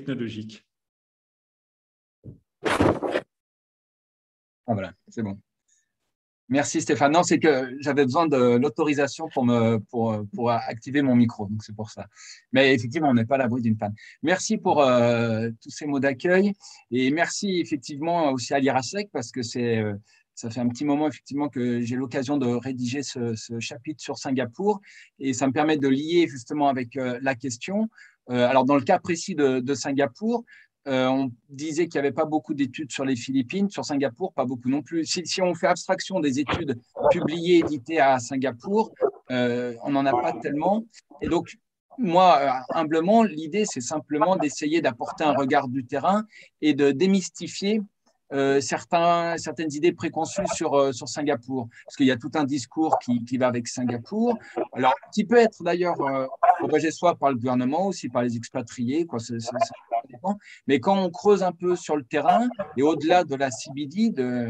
technologique. Ah voilà, c'est bon. Merci Stéphane. Non, c'est que j'avais besoin de l'autorisation pour activer mon micro, donc c'est pour ça. Mais effectivement, on n'est pas à l'abri d'une panne. Merci pour tous ces mots d'accueil et merci effectivement aussi à l'IRASEC parce que c'est ça fait un petit moment effectivement que j'ai l'occasion de rédiger ce chapitre sur Singapour et ça me permet de lier justement avec la question. Alors dans le cas précis de Singapour, on disait qu'il n'y avait pas beaucoup d'études sur les Philippines, sur Singapour, pas beaucoup non plus. Si on fait abstraction des études publiées, éditées à Singapour, on n'en a pas tellement. Et donc, moi, humblement, l'idée, c'est simplement d'essayer d'apporter un regard du terrain et de démystifier certaines idées préconçues sur Singapour, parce qu'il y a tout un discours qui va avec Singapour, alors qui peut être d'ailleurs propagé soit par le gouvernement, aussi par les expatriés, quoi, ça dépend. Mais quand on creuse un peu sur le terrain, et au-delà de la CBD, de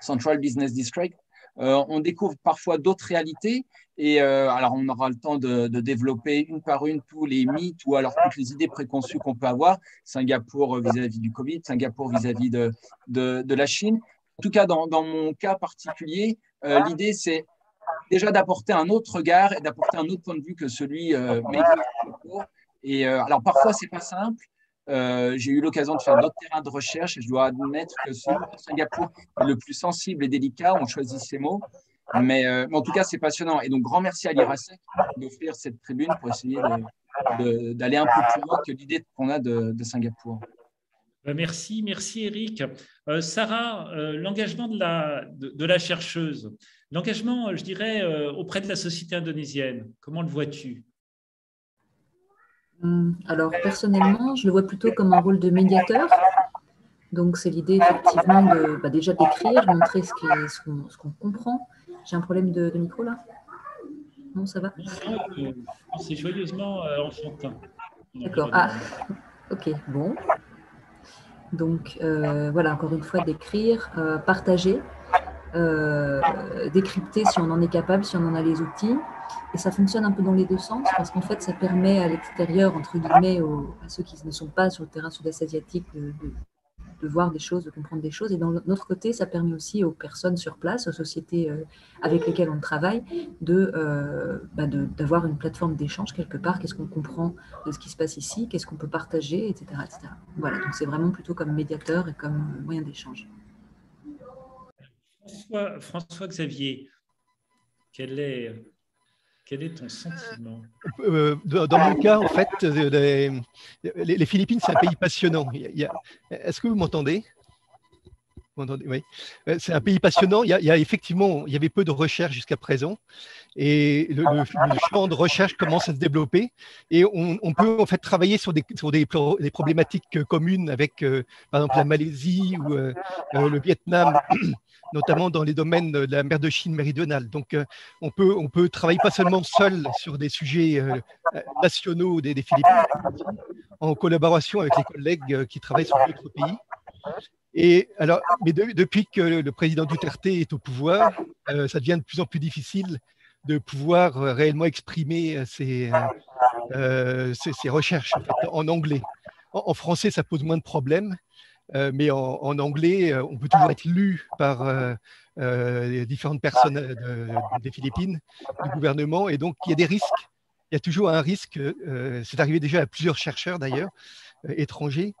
Central Business District, on découvre parfois d'autres réalités et alors on aura le temps de développer une par une tous les mythes ou alors toutes les idées préconçues qu'on peut avoir, Singapour vis-à-vis du Covid, Singapour vis-à-vis de la Chine. En tout cas, dans mon cas particulier, l'idée c'est déjà d'apporter un autre regard et d'apporter un autre point de vue que celui et alors parfois c'est pas simple. J'ai eu l'occasion de faire d'autres terrains de recherche et je dois admettre que Singapour est le plus sensible et délicat, on choisit ces mots, mais en tout cas c'est passionnant et donc grand merci à l'IRASEC d'offrir cette tribune pour essayer d'aller un peu plus loin que l'idée qu'on a de Singapour. Merci Éric. Sarah, l'engagement de la chercheuse, l'engagement je dirais auprès de la société indonésienne, comment le vois-tu ? Alors, personnellement, je le vois plutôt comme un rôle de médiateur. Donc, c'est l'idée, effectivement, déjà d'écrire, de montrer ce qu'on comprend. J'ai un problème de micro, là? Non, ça va? C'est joyeusement enfantin. D'accord. Ah, ok, bon. Donc, voilà, encore une fois, d'écrire, partager, décrypter si on en est capable, si on en a les outils. Et ça fonctionne un peu dans les deux sens, parce qu'en fait, ça permet à l'extérieur, entre guillemets, à ceux qui ne sont pas sur le terrain sud-est asiatique de voir des choses, de comprendre des choses. Et d'un autre côté, ça permet aussi aux personnes sur place, aux sociétés avec lesquelles on travaille, d'avoir une plateforme d'échange quelque part. Qu'est-ce qu'on comprend de ce qui se passe ici? Qu'est-ce qu'on peut partager, etc., etc. Voilà, donc c'est vraiment plutôt comme médiateur et comme moyen d'échange. François-Xavier, quel est ton sentiment? Dans mon cas, en fait, les Philippines, c'est un pays passionnant. Est-ce que vous m'entendez? Oui. C'est un pays passionnant. Il y avait peu de recherche jusqu'à présent. Et le champ de recherche commence à se développer. Et on peut en fait travailler sur des problématiques communes avec, par exemple, la Malaisie ou le Vietnam, notamment dans les domaines de la mer de Chine méridionale. Donc, on peut travailler pas seulement seul sur des sujets nationaux des Philippines, en collaboration avec les collègues qui travaillent sur d'autres pays. Et alors, depuis que le président Duterte est au pouvoir, ça devient de plus en plus difficile de pouvoir réellement exprimer ses recherches en fait, en anglais. En français, ça pose moins de problèmes, mais en anglais, on peut toujours être lu par les différentes personnes des Philippines, du gouvernement, et donc il y a des risques. Il y a toujours un risque, c'est arrivé déjà à plusieurs chercheurs d'ailleurs, étrangers,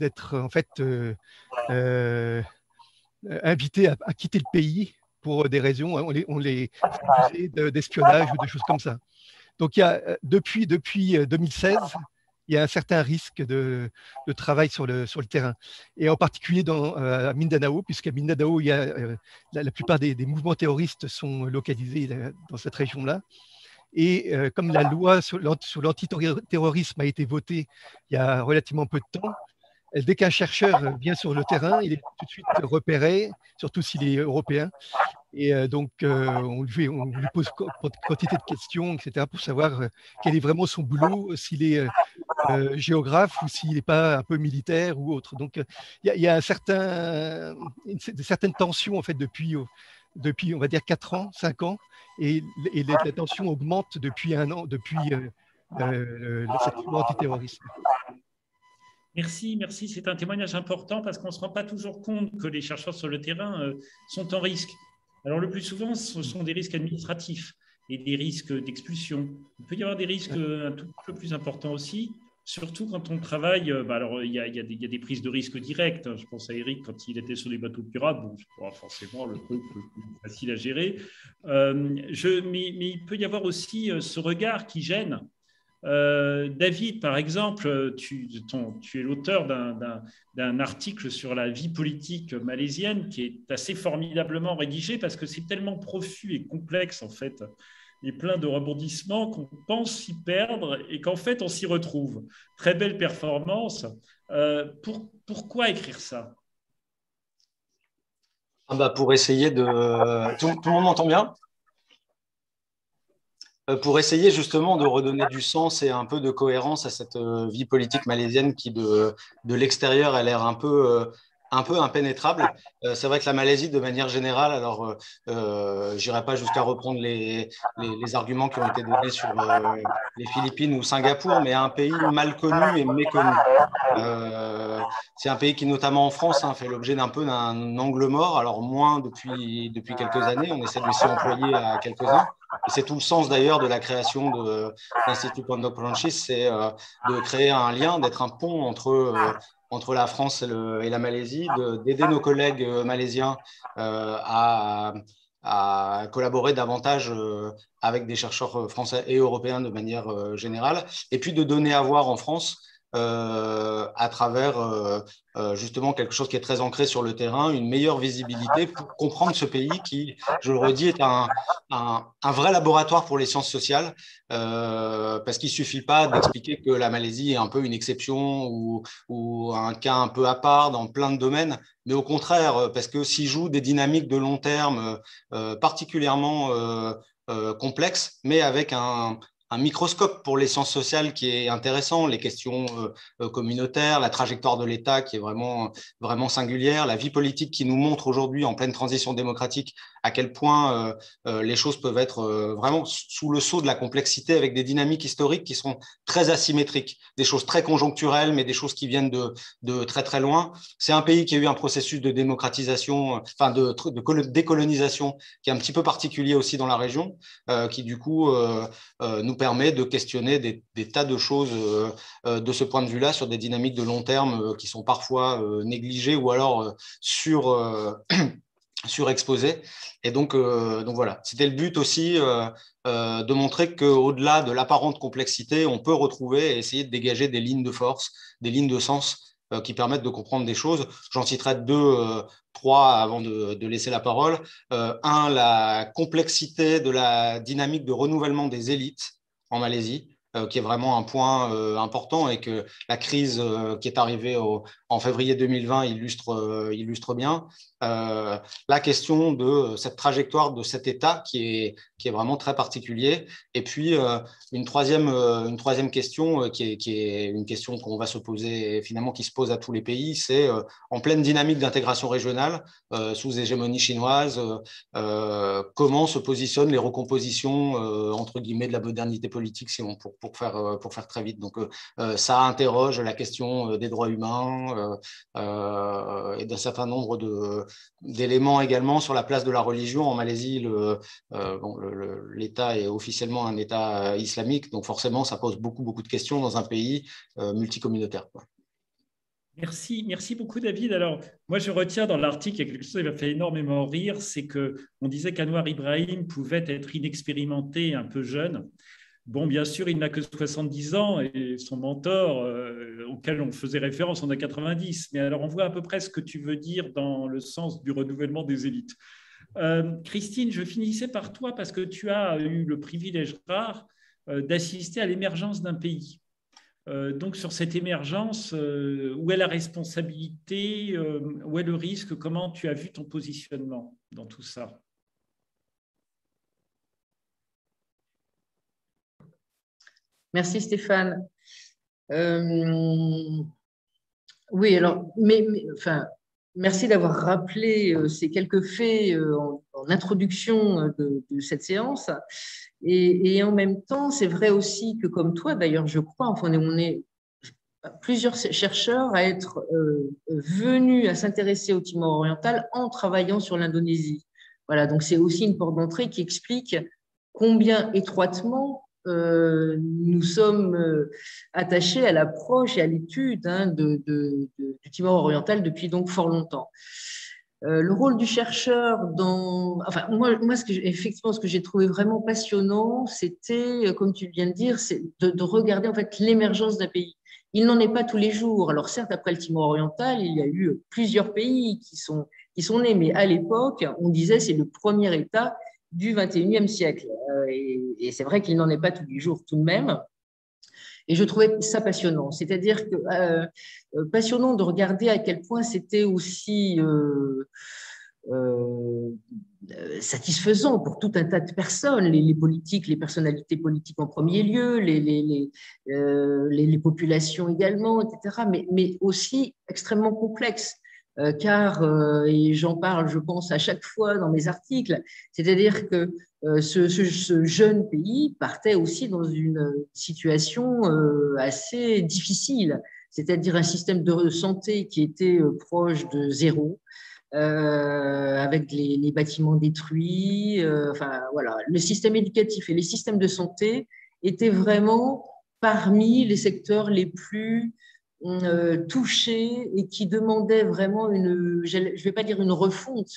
d'être en fait invité à quitter le pays pour des raisons, on les accusait d'espionnage ou de choses comme ça. Donc il y a depuis 2016, il y a un certain risque de travail sur le terrain, et en particulier à Mindanao, puisqu'à Mindanao il y a la plupart des mouvements terroristes sont localisés dans cette région-là. Et comme la loi sur l'antiterrorisme a été votée il y a relativement peu de temps, dès qu'un chercheur vient sur le terrain, il est tout de suite repéré, surtout s'il est européen. Et donc, on lui pose quantité de questions, etc., pour savoir quel est vraiment son boulot, s'il est géographe ou s'il n'est pas un peu militaire ou autre. Donc, il y a certaines tensions, en fait, depuis, on va dire, 4 ans, 5 ans, et la tension augmente depuis un an, depuis cette loi antiterroriste. Merci, merci. C'est un témoignage important parce qu'on ne se rend pas toujours compte que les chercheurs sur le terrain sont en risque. Alors, le plus souvent, ce sont des risques administratifs et des risques d'expulsion. Il peut y avoir des risques un tout petit peu plus importants aussi, surtout quand on travaille. Bah alors, il y a des prises de risques directes. Je pense à Éric quand il était sur les bateaux pirates. Bon, c'est pas forcément le truc le plus facile à gérer. Mais il peut y avoir aussi ce regard qui gêne. David, par exemple, tu es l'auteur d'un article sur la vie politique malaisienne qui est assez formidablement rédigé parce que c'est tellement profus et complexe en fait et plein de rebondissements qu'on pense s'y perdre et qu'en fait on s'y retrouve. Très belle performance. Pourquoi écrire ça? Pour essayer de… Tout le monde m'entend bien ? Pour essayer justement de redonner du sens et un peu de cohérence à cette vie politique malaisienne qui, de l'extérieur, a l'air un peu impénétrable. C'est vrai que la Malaisie, de manière générale, alors j'irai pas jusqu'à reprendre les arguments qui ont été donnés sur les Philippines ou Singapour, mais un pays mal connu et méconnu. C'est un pays qui, notamment en France, fait l'objet d'un angle mort, alors moins depuis quelques années, on essaie de s'y employer à quelques-uns. C'est tout le sens d'ailleurs de la création de l'Institut Pondok Franchis, c'est de créer un lien, d'être un pont entre la France et la Malaisie, d'aider nos collègues malaisiens à collaborer davantage avec des chercheurs français et européens de manière générale, et puis de donner à voir en France à travers justement quelque chose qui est très ancré sur le terrain, une meilleure visibilité pour comprendre ce pays qui, je le redis, est un vrai laboratoire pour les sciences sociales, parce qu'il ne suffit pas d'expliquer que la Malaisie est un peu une exception ou un cas un peu à part dans plein de domaines, mais au contraire, parce que s'y jouent des dynamiques de long terme particulièrement complexes, mais avec un microscope pour les sciences sociales qui est intéressant, les questions communautaires, la trajectoire de l'État qui est vraiment, vraiment singulière, la vie politique qui nous montre aujourd'hui en pleine transition démocratique à quel point les choses peuvent être vraiment sous le sceau de la complexité avec des dynamiques historiques qui sont très asymétriques, des choses très conjoncturelles, mais des choses qui viennent de très très loin. C'est un pays qui a eu un processus de démocratisation, enfin de décolonisation qui est un petit peu particulier aussi dans la région, qui du coup nous permet de questionner des tas de choses de ce point de vue-là sur des dynamiques de long terme qui sont parfois négligées ou alors surexposées. Et donc voilà, c'était le but aussi de montrer qu'au-delà de l'apparente complexité, on peut retrouver et essayer de dégager des lignes de force, des lignes de sens qui permettent de comprendre des choses. J'en citerai trois avant de laisser la parole. Un, la complexité de la dynamique de renouvellement des élites en Malaisie, qui est vraiment un point important et que la crise qui est arrivée en février 2020 illustre bien. La question de cette trajectoire de cet État qui est vraiment très particulier. Et puis, une troisième question qui est une question qu'on va se poser et finalement qui se pose à tous les pays, c'est en pleine dynamique d'intégration régionale sous hégémonie chinoise, comment se positionnent les recompositions entre guillemets de la modernité politique, si on pour faire très vite. Donc, ça interroge la question des droits humains et d'un certain nombre d'éléments également sur la place de la religion. En Malaisie, l'État est officiellement un État islamique, donc forcément, ça pose beaucoup, beaucoup de questions dans un pays multicommunautaire. Merci beaucoup, David. Alors, moi, je retiens dans l'article, il y a quelque chose qui m'a fait énormément rire, c'est qu'on disait qu'Anwar Ibrahim pouvait être inexpérimenté, un peu jeune. Bon, bien sûr, il n'a que 70 ans et son mentor auquel on faisait référence en a 90. Mais alors, on voit à peu près ce que tu veux dire dans le sens du renouvellement des élites. Christine, je finissais par toi parce que tu as eu le privilège rare d'assister à l'émergence d'un pays. Donc, sur cette émergence, où est la responsabilité, où est le risque, comment tu as vu ton positionnement dans tout ça ? Merci Stéphane. Oui, alors, mais, enfin, Merci d'avoir rappelé ces quelques faits en introduction de cette séance. Et en même temps, c'est vrai aussi que, comme toi, d'ailleurs, je crois, enfin, on est plusieurs chercheurs à être venus à s'intéresser au Timor oriental en travaillant sur l'Indonésie. Voilà, donc c'est aussi une porte d'entrée qui explique combien étroitement nous sommes attachés à l'approche et à l'étude du Timor oriental depuis donc fort longtemps. Le rôle du chercheur dans… Enfin, moi effectivement, ce que j'ai trouvé vraiment passionnant, c'était, comme tu viens de dire, c'est de regarder en fait l'émergence d'un pays. Il n'en est pas tous les jours. Alors certes, après le Timor oriental, il y a eu plusieurs pays qui sont nés, mais à l'époque, on disait c'est le premier État du XXIe siècle. Et c'est vrai qu'il n'en est pas tous les jours tout de même. Et je trouvais ça passionnant. C'est-à-dire que passionnant de regarder à quel point c'était aussi satisfaisant pour tout un tas de personnes, les politiques, les personnalités politiques en premier lieu, les populations également, etc. Mais aussi extrêmement complexe. Car, et j'en parle, je pense, à chaque fois dans mes articles, c'est-à-dire que ce jeune pays partait aussi dans une situation assez difficile, c'est-à-dire un système de santé qui était proche de zéro, avec les bâtiments détruits, enfin voilà, le système éducatif et les systèmes de santé étaient vraiment parmi les secteurs les plus touchés et qui demandait vraiment une, je ne vais pas dire une refonte,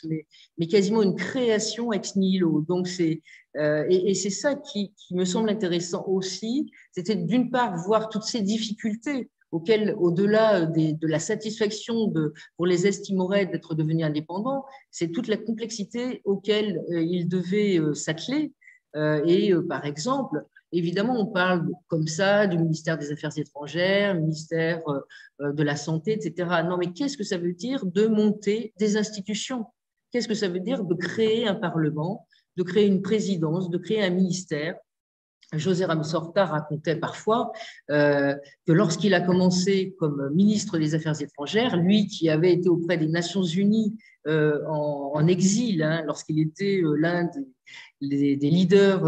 mais quasiment une création ex nihilo. Donc et c'est ça qui me semble intéressant aussi, c'était d'une part voir toutes ces difficultés auxquelles, au-delà de la satisfaction pour les Est-Timorais d'être devenus indépendants, c'est toute la complexité auxquelles ils devaient s'atteler. Par exemple, évidemment, on parle comme ça du ministère des Affaires étrangères, ministère de la Santé, etc. Non, mais qu'est-ce que ça veut dire de monter des institutions? Qu'est-ce que ça veut dire de créer un parlement, de créer une présidence, de créer un ministère? José Ramos-Horta racontait parfois que lorsqu'il a commencé comme ministre des Affaires étrangères, lui qui avait été auprès des Nations Unies en exil, hein, lorsqu'il était l'un des leaders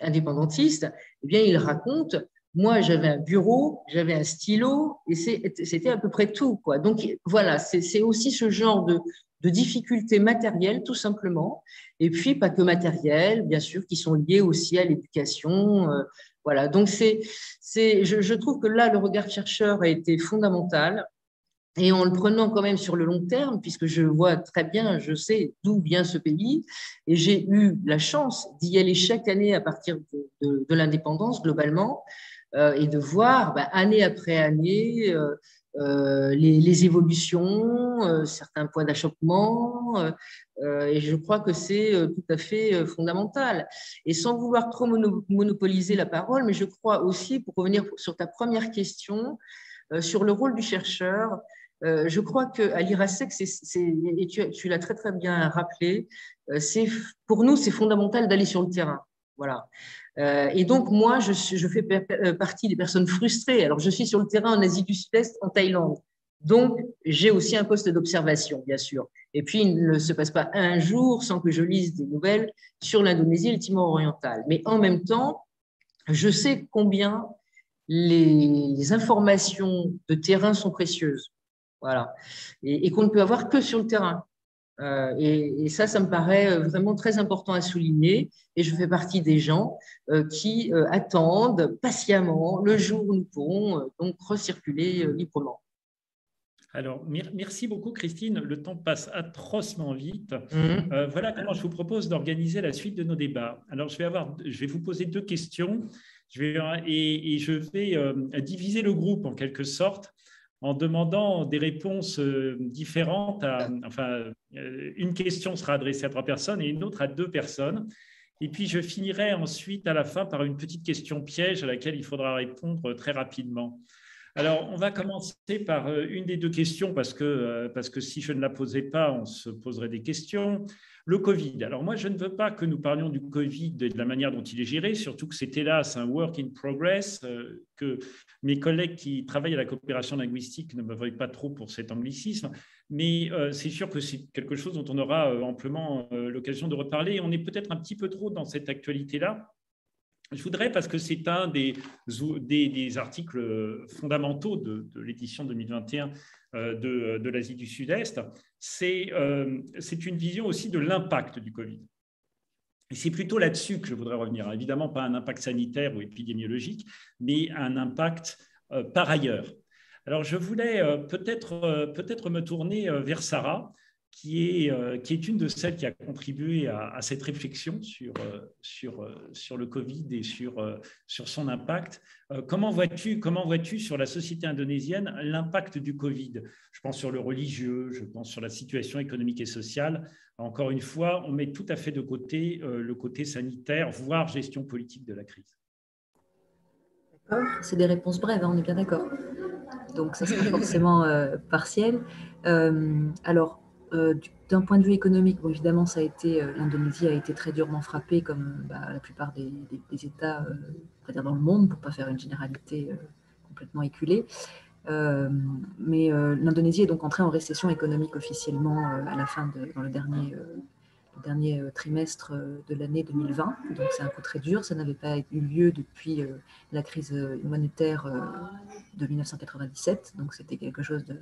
indépendantiste, eh bien, il raconte, moi, j'avais un bureau, j'avais un stylo, et c'était à peu près tout, quoi. Donc, voilà, c'est aussi ce genre de difficultés matérielles, tout simplement, et puis pas que matérielles, bien sûr, qui sont liées aussi à l'éducation. Voilà, donc, je trouve que là, le regard chercheur a été fondamental, et en le prenant quand même sur le long terme, puisque je vois très bien, je sais d'où vient ce pays, et j'ai eu la chance d'y aller chaque année à partir de l'indépendance globalement, et de voir année après année les évolutions, certains points d'achoppement, et je crois que c'est tout à fait fondamental. Et sans vouloir trop monopoliser la parole, mais je crois aussi, pour revenir sur ta première question, sur le rôle du chercheur, je crois qu'à l'IRASEC, et tu l'as très, très bien rappelé, pour nous, c'est fondamental d'aller sur le terrain. Voilà. Et donc, moi, je fais partie des personnes frustrées. Alors, je suis sur le terrain en Asie du Sud-Est, en Thaïlande. Donc, j'ai aussi un poste d'observation, bien sûr. Et puis, il ne se passe pas un jour sans que je lise des nouvelles sur l'Indonésie et le Timor oriental. Mais en même temps, je sais combien les informations de terrain sont précieuses, voilà, et qu'on ne peut avoir que sur le terrain. Et ça me paraît vraiment très important à souligner, et je fais partie des gens qui attendent patiemment le jour où nous pourrons donc recirculer librement. Alors, merci beaucoup, Christine. Le temps passe atrocement vite. Voilà comment je vous propose d'organiser la suite de nos débats. Alors, je vais vous poser deux questions. Je vais diviser le groupe, en quelque sorte, en demandant des réponses différentes. Une question sera adressée à 3 personnes et une autre à 2 personnes. Et puis, je finirai ensuite, à la fin, par une petite question piège à laquelle il faudra répondre très rapidement. Alors, on va commencer par une des 2 questions, parce que si je ne la posais pas, on se poserait des questions. Le Covid. Alors, moi, je ne veux pas que nous parlions du Covid et de la manière dont il est géré, surtout que c'est, hélas, un work in progress, que mes collègues qui travaillent à la coopération linguistique ne me veuillent pas trop pour cet anglicisme. Mais c'est sûr que c'est quelque chose dont on aura amplement l'occasion de reparler. Et on est peut-être un petit peu trop dans cette actualité-là. Je voudrais, parce que c'est un des articles fondamentaux de l'édition 2021 de l'Asie du Sud-Est, c'est une vision aussi de l'impact du Covid. Et c'est plutôt là-dessus que je voudrais revenir. Évidemment, pas un impact sanitaire ou épidémiologique, mais un impact par ailleurs. Alors, je voulais peut-être me tourner vers Sarah, qui est une de celles qui a contribué à cette réflexion sur le Covid et sur son impact. Comment vois-tu sur la société indonésienne l'impact du Covid? Je pense sur le religieux, je pense sur la situation économique et sociale. Encore une fois, on met tout à fait de côté le côté sanitaire, voire gestion politique de la crise. D'accord, c'est des réponses brèves, hein, on est bien d'accord. Donc, ça, c'est forcément partiel. Alors, d'un point de vue économique, bon, évidemment, l'Indonésie a été très durement frappée, comme la plupart des États dans le monde, pour ne pas faire une généralité complètement éculée. Mais l'Indonésie est donc entrée en récession économique officiellement à la fin dans le dernier trimestre de l'année 2020. Donc, c'est un coup très dur. Ça n'avait pas eu lieu depuis la crise monétaire de 1997. Donc, c'était quelque chose de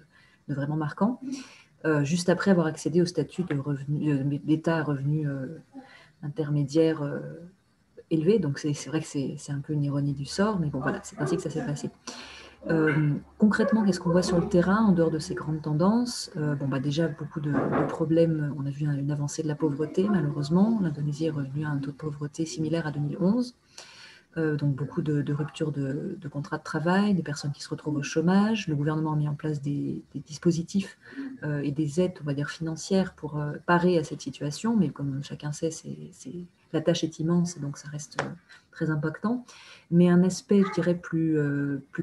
vraiment marquant. Juste après avoir accédé au statut d'État à revenus intermédiaires élevés. Donc, c'est vrai que c'est un peu une ironie du sort, mais bon, voilà, c'est ainsi que ça s'est passé. Concrètement, qu'est-ce qu'on voit sur le terrain, en dehors de ces grandes tendances? Déjà, beaucoup de problèmes. On a vu une avancée de la pauvreté, malheureusement. L'Indonésie est revenue à un taux de pauvreté similaire à 2011. Donc, beaucoup de ruptures de contrats de travail, des personnes qui se retrouvent au chômage. Le gouvernement a mis en place des dispositifs et des aides, on va dire, financières pour parer à cette situation. Mais comme chacun sait, la tâche est immense et donc ça reste très impactant. Mais un aspect, je dirais, plus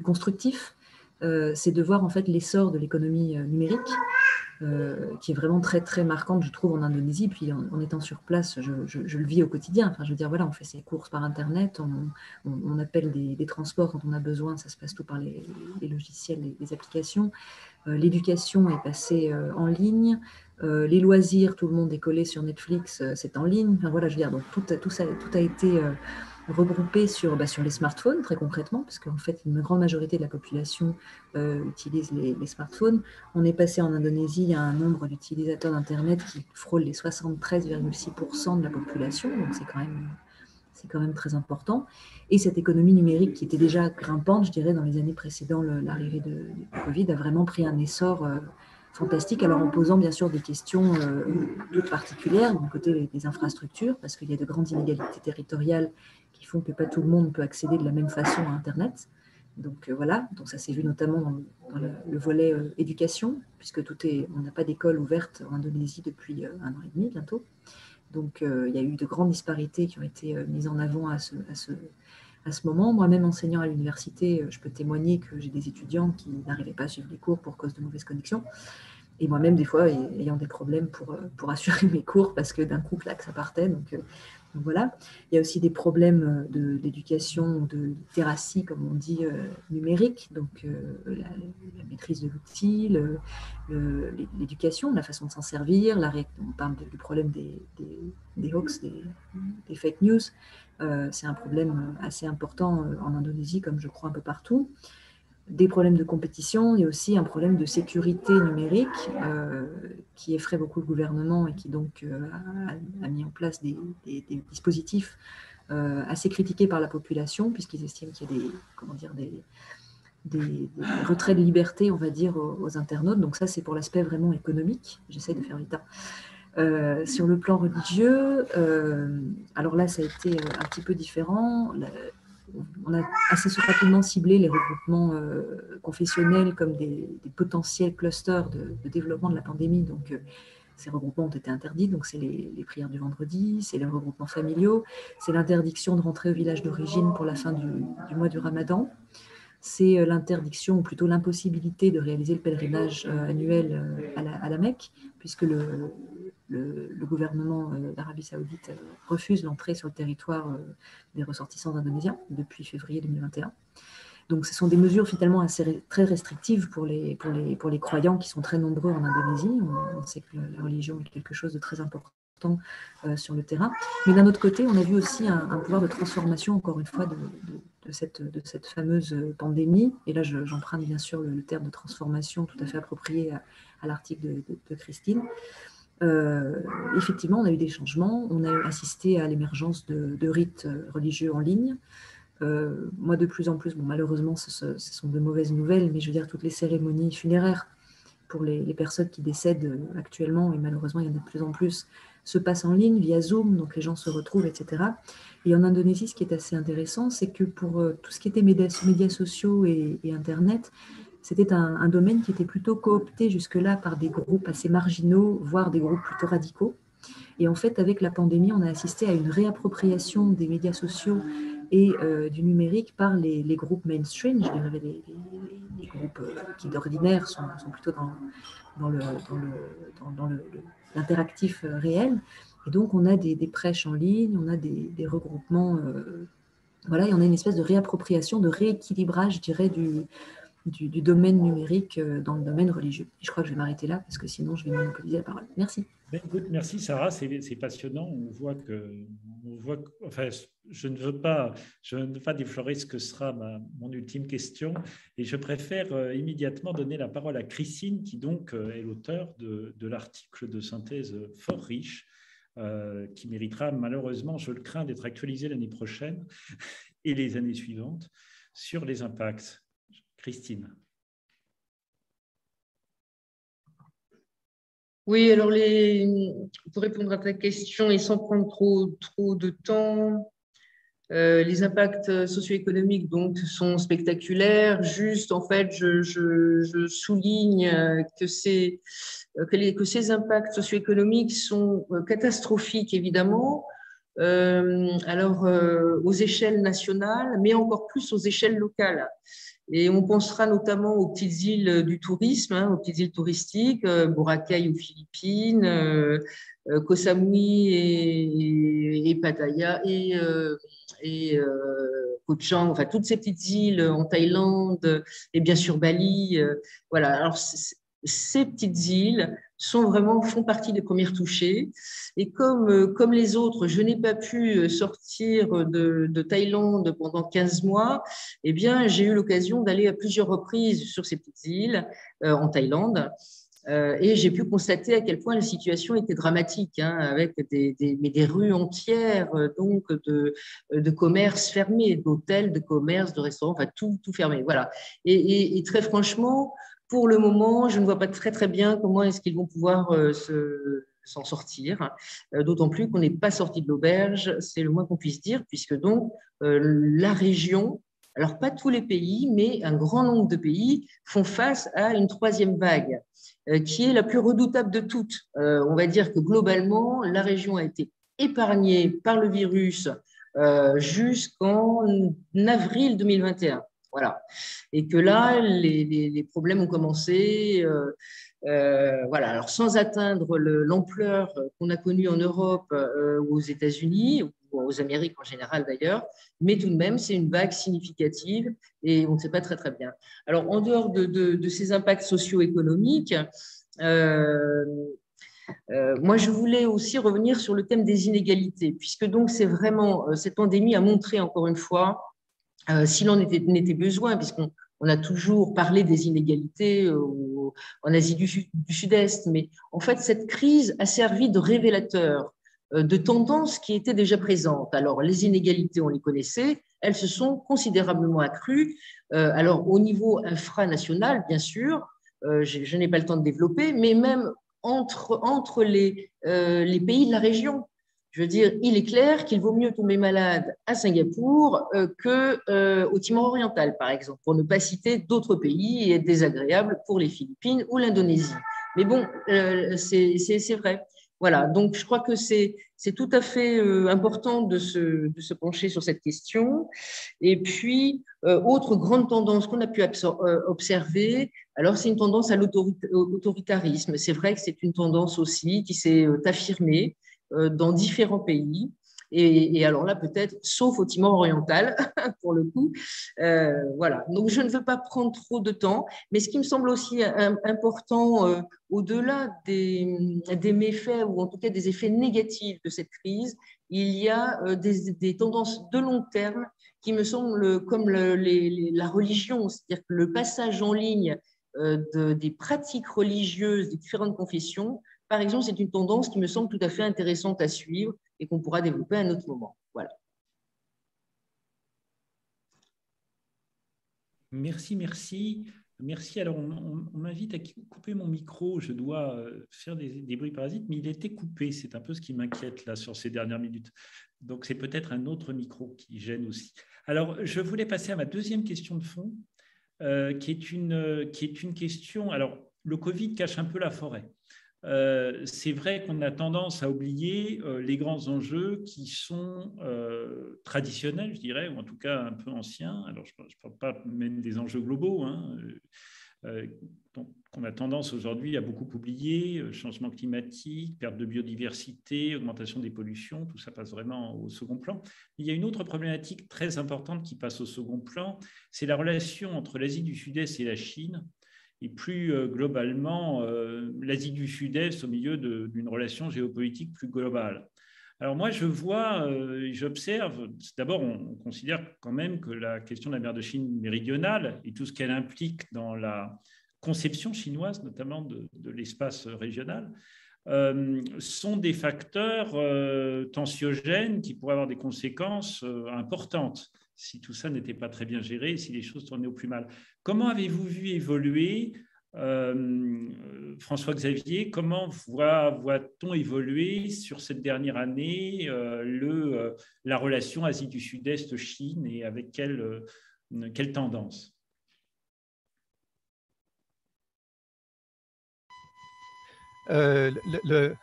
constructif, c'est de voir en fait l'essor de l'économie numérique, qui est vraiment très très marquante, je trouve, en Indonésie. Puis en étant sur place, je le vis au quotidien. Enfin, je veux dire, voilà, on fait ses courses par Internet, on appelle des transports quand on a besoin, ça se passe tout par les logiciels, les applications. L'éducation est passée en ligne. Les loisirs, tout le monde est collé sur Netflix, c'est en ligne. Enfin, voilà, je veux dire, donc tout a été regroupé sur les smartphones, très concrètement, parce qu'en fait, une grande majorité de la population utilise les smartphones. On est passé en Indonésie à un nombre d'utilisateurs d'Internet qui frôle les 73,6% de la population, donc c'est quand même très important. Et cette économie numérique, qui était déjà grimpante, je dirais, dans les années précédant l'arrivée du Covid, a vraiment pris un essor fantastique, alors en posant bien sûr des questions toutes particulières du côté des infrastructures, parce qu'il y a de grandes inégalités territoriales qui font que pas tout le monde peut accéder de la même façon à Internet. Donc voilà, donc ça s'est vu notamment dans le volet éducation, puisque on n'a pas d'école ouverte en Indonésie depuis un an et demi bientôt. Donc il y a eu de grandes disparités qui ont été mises en avant à ce moment. Moi-même, enseignant à l'université, je peux témoigner que j'ai des étudiants qui n'arrivaient pas à suivre les cours pour cause de mauvaises connexions. Et moi-même, des fois, ayant des problèmes pour assurer mes cours, parce que d'un coup, clac, ça partait. Donc voilà. Il y a aussi des problèmes d'éducation, de littératie, comme on dit, numérique. Donc la maîtrise de l'outil, l'éducation, la façon de s'en servir. On parle du problème des hoax, des fake news. C'est un problème assez important en Indonésie, comme je crois un peu partout. Des problèmes de compétition et aussi un problème de sécurité numérique qui effraie beaucoup le gouvernement et qui donc a mis en place des dispositifs assez critiqués par la population, puisqu'ils estiment qu'il y a des retraits de liberté, on va dire, aux internautes. Donc ça, c'est pour l'aspect vraiment économique. J'essaie de faire vite. Sur le plan religieux, alors là, ça a été un petit peu différent. On a assez rapidement ciblé les regroupements confessionnels comme des potentiels clusters de développement de la pandémie. Donc, ces regroupements ont été interdits. Donc, c'est les prières du vendredi, c'est les regroupements familiaux, c'est l'interdiction de rentrer au village d'origine pour la fin du mois du Ramadan. C'est l'interdiction, ou plutôt l'impossibilité, de réaliser le pèlerinage annuel à la Mecque, puisque le gouvernement d'Arabie Saoudite refuse l'entrée sur le territoire des ressortissants indonésiens depuis février 2021. Donc ce sont des mesures finalement très restrictives pour les croyants qui sont très nombreux en Indonésie. On sait que la religion est quelque chose de très important sur le terrain. Mais d'un autre côté, on a vu aussi un pouvoir de transformation, encore une fois, de cette fameuse pandémie. Et là, j'emprunte bien sûr le terme de transformation tout à fait approprié à l'article de Christine. Effectivement, on a eu des changements. On a assisté à l'émergence de rites religieux en ligne. Moi, de plus en plus, bon, malheureusement, ce sont de mauvaises nouvelles, mais je veux dire, toutes les cérémonies funéraires pour les personnes qui décèdent actuellement, et malheureusement, il y en a de plus en plus, se passent en ligne via Zoom, donc les gens se retrouvent, etc. Et en Indonésie, ce qui est assez intéressant, c'est que pour tout ce qui était médias sociaux et Internet, c'était un domaine qui était plutôt coopté jusque-là par des groupes assez marginaux, voire des groupes plutôt radicaux. Et en fait, avec la pandémie, on a assisté à une réappropriation des médias sociaux et du numérique par les groupes mainstream, je dirais les groupes qui d'ordinaire sont plutôt dans l'interactif réel. Et donc, on a des prêches en ligne, on a des regroupements, voilà, et on a une espèce de réappropriation, de rééquilibrage, je dirais, du domaine numérique dans le domaine religieux. Je crois que je vais m'arrêter là, parce que sinon, je vais monopoliser la parole. Merci. Écoute, merci Sarah, c'est passionnant. On voit que, enfin, je ne veux pas déflorer ce que sera mon ultime question, et je préfère immédiatement donner la parole à Christine, qui donc est l'auteur de l'article de synthèse fort riche, qui méritera malheureusement, je le crains, d'être actualisé l'année prochaine et les années suivantes sur les impacts. Christine. Oui, alors pour répondre à ta question et sans prendre trop de temps, les impacts socio-économiques donc sont spectaculaires. Juste, en fait, je souligne que ces impacts socio-économiques sont catastrophiques, évidemment, aux échelles nationales, mais encore plus aux échelles locales. Et on pensera notamment aux petites îles du tourisme, aux petites îles touristiques, Boracay aux Philippines, Koh Samui et Pattaya et Koh Chang, enfin toutes ces petites îles en Thaïlande et bien sûr Bali. Voilà. Alors ces petites îles font partie des premières touchées. Et comme les autres, je n'ai pas pu sortir de Thaïlande pendant 15 mois. Eh bien, j'ai eu l'occasion d'aller à plusieurs reprises sur ces petites îles en Thaïlande. Et j'ai pu constater à quel point la situation était dramatique, avec des rues entières donc de commerces fermés, d'hôtels, de commerces, de restaurants, enfin tout fermé. Voilà. Et très franchement, pour le moment, je ne vois pas très bien comment est-ce qu'ils vont pouvoir s'en sortir, d'autant plus qu'on n'est pas sorti de l'auberge, c'est le moins qu'on puisse dire, puisque donc la région, alors pas tous les pays, mais un grand nombre de pays font face à une troisième vague qui est la plus redoutable de toutes. On va dire que globalement, la région a été épargnée par le virus jusqu'en avril 2021. Voilà. Et que là, les problèmes ont commencé, voilà. Alors, sans atteindre l'ampleur qu'on a connue en Europe ou aux États-Unis, ou aux Amériques en général d'ailleurs, mais tout de même, c'est une vague significative et on ne sait pas très bien. Alors, en dehors de ces impacts socio-économiques, moi, je voulais aussi revenir sur le thème des inégalités, puisque donc c'est vraiment cette pandémie a montré encore une fois. S'il en était besoin, puisqu'on a toujours parlé des inégalités en Asie du Sud-Est, mais en fait, cette crise a servi de révélateur de tendances qui étaient déjà présentes. Alors, les inégalités, on les connaissait, elles se sont considérablement accrues. Alors, au niveau infranational, bien sûr, je n'ai pas le temps de développer, mais même entre les pays de la région. Je veux dire, il est clair qu'il vaut mieux tomber malade à Singapour qu'au Timor oriental, par exemple, pour ne pas citer d'autres pays et être désagréable pour les Philippines ou l'Indonésie. Mais bon, c'est vrai. Voilà, donc je crois que c'est tout à fait important de se pencher sur cette question. Et puis, autre grande tendance qu'on a pu observer, alors c'est une tendance à l'autoritarisme. C'est vrai que c'est une tendance aussi qui s'est affirmée dans différents pays Et alors là, peut-être, sauf au Timor oriental, pour le coup. Voilà. Donc, je ne veux pas prendre trop de temps, mais ce qui me semble aussi important, au-delà des méfaits ou en tout cas des effets négatifs de cette crise, il y a des tendances de long terme qui me semblent comme la religion, c'est-à-dire que le passage en ligne des pratiques religieuses des différentes confessions, par exemple, c'est une tendance qui me semble tout à fait intéressante à suivre et qu'on pourra développer à un autre moment. Voilà. Merci, merci. Merci. Alors, on m'invite à couper mon micro. Je dois faire des bruits parasites, mais il était coupé. C'est un peu ce qui m'inquiète là sur ces dernières minutes. Donc, c'est peut-être un autre micro qui gêne aussi. Alors, je voulais passer à ma deuxième question de fond, qui est une question… Alors, le Covid cache un peu la forêt. C'est vrai qu'on a tendance à oublier les grands enjeux qui sont traditionnels, je dirais, ou en tout cas un peu anciens. Alors, je ne parle pas même des enjeux globaux, hein, qu'on a tendance aujourd'hui à beaucoup oublier. Changement climatique, perte de biodiversité, augmentation des pollutions, tout ça passe vraiment au second plan. Il y a une autre problématique très importante qui passe au second plan, c'est la relation entre l'Asie du Sud-Est et la Chine. Et plus globalement, l'Asie du Sud-Est au milieu d'une relation géopolitique plus globale. Alors moi, je vois, j'observe, d'abord, on considère quand même que la question de la mer de Chine méridionale et tout ce qu'elle implique dans la conception chinoise, notamment de l'espace régional, sont des facteurs tensiogènes qui pourraient avoir des conséquences importantes, si tout ça n'était pas très bien géré, si les choses tournaient au plus mal. Comment avez-vous vu évoluer, François-Xavier, comment voit-on évoluer sur cette dernière année la relation Asie du Sud-Est-Chine et avec quelle tendance ? Attendez,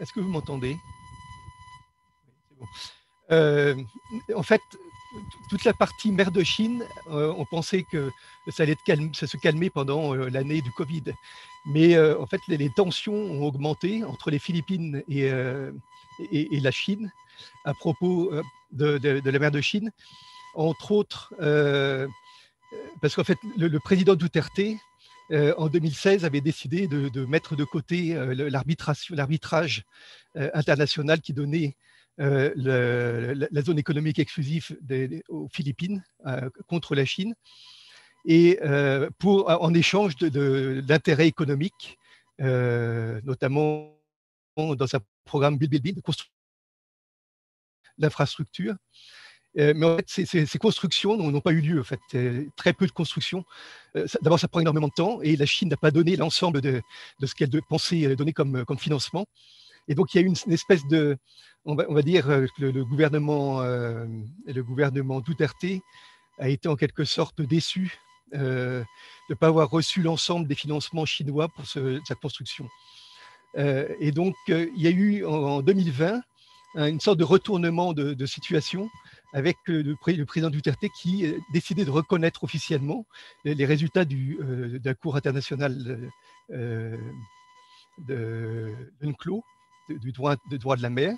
est-ce que vous m'entendez ? C'est bon. En fait, toute la partie mer de Chine, on pensait que ça allait se calmer pendant l'année du Covid. Mais en fait, les tensions ont augmenté entre les Philippines et la Chine à propos de la mer de Chine. Entre autres, parce qu'en fait, le président Duterte, en 2016, avait décidé de mettre de côté l'arbitrage international qui donnait la zone économique exclusive aux Philippines contre la Chine, et en échange d'intérêts économiques, notamment dans un programme Build Build Build, de construction d'infrastructures. Mais en fait, ces constructions n'ont pas eu lieu. En fait, très peu de constructions. D'abord, ça prend énormément de temps, et la Chine n'a pas donné l'ensemble de ce qu'elle pensait donner comme financement. Et donc, il y a eu une espèce de… On va dire que le gouvernement Duterte a été en quelque sorte déçu de ne pas avoir reçu l'ensemble des financements chinois pour sa construction. Et donc, il y a eu en 2020 une sorte de retournement de situation avec le président Duterte qui décidait de reconnaître officiellement les résultats de la Cour internationale de l'UNCLOS, du droit de la mer.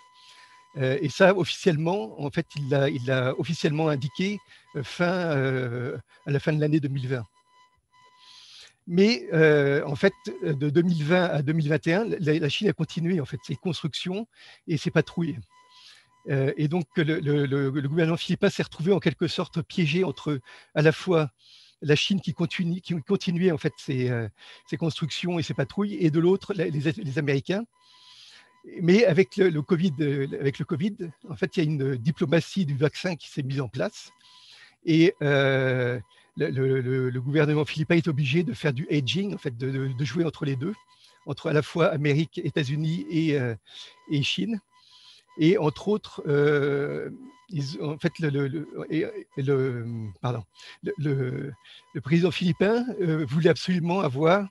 Et ça, officiellement, en fait, il l'a officiellement indiqué à la fin de l'année 2020. Mais en fait, de 2020 à 2021, la Chine a continué en fait ses constructions et ses patrouilles. Et donc, le gouvernement philippin s'est retrouvé en quelque sorte piégé entre à la fois la Chine qui continuait en fait ses constructions et ses patrouilles, et de l'autre les Américains. Mais avec le Covid, en fait, il y a une diplomatie du vaccin qui s'est mise en place, et le gouvernement philippin est obligé de faire du hedging, en fait, de jouer entre les deux, entre à la fois Amérique, États-Unis et Chine. Et entre autres, le président philippin voulait absolument avoir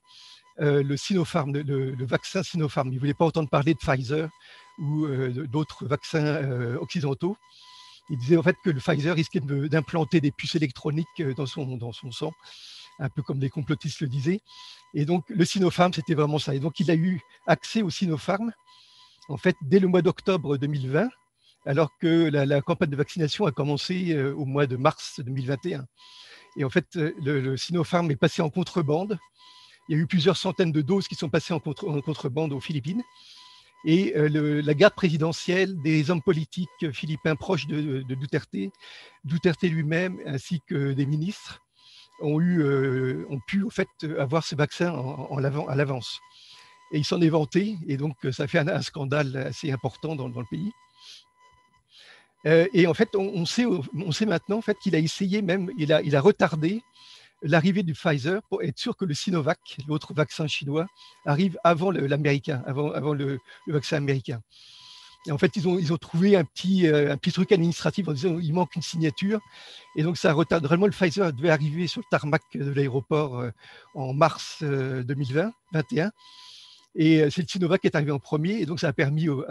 le Sinopharm, le vaccin Sinopharm. Il ne voulait pas entendre parler de Pfizer ou d'autres vaccins occidentaux. Il disait en fait que le Pfizer risquait d'implanter des puces électroniques dans son sang, un peu comme les complotistes le disaient. Et donc, le Sinopharm, c'était vraiment ça. Et donc, il a eu accès au Sinopharm, en fait, dès le mois d'octobre 2020, alors que la campagne de vaccination a commencé au mois de mars 2021. Et en fait, le Sinopharm est passé en contrebande. Il y a eu plusieurs centaines de doses qui sont passées en contrebande aux Philippines. Et la garde présidentielle, des hommes politiques philippins proches de Duterte lui-même, ainsi que des ministres, ont pu au fait avoir ce vaccin à l'avance. Et il s'en est vanté, et donc ça a fait un scandale assez important dans le pays. Et en fait, on sait maintenant en fait, qu'il a essayé même, il a retardé l'arrivée du Pfizer pour être sûr que le Sinovac, l'autre vaccin chinois, arrive avant l'américain, avant le vaccin américain. Et en fait, ils ont trouvé un petit truc administratif en disant qu'il manque une signature. Et donc, ça retarde. Vraiment, le Pfizer devait arriver sur le tarmac de l'aéroport en mars 2021. Et c'est le Sinovac qui est arrivé en premier. Et donc, ça a permis au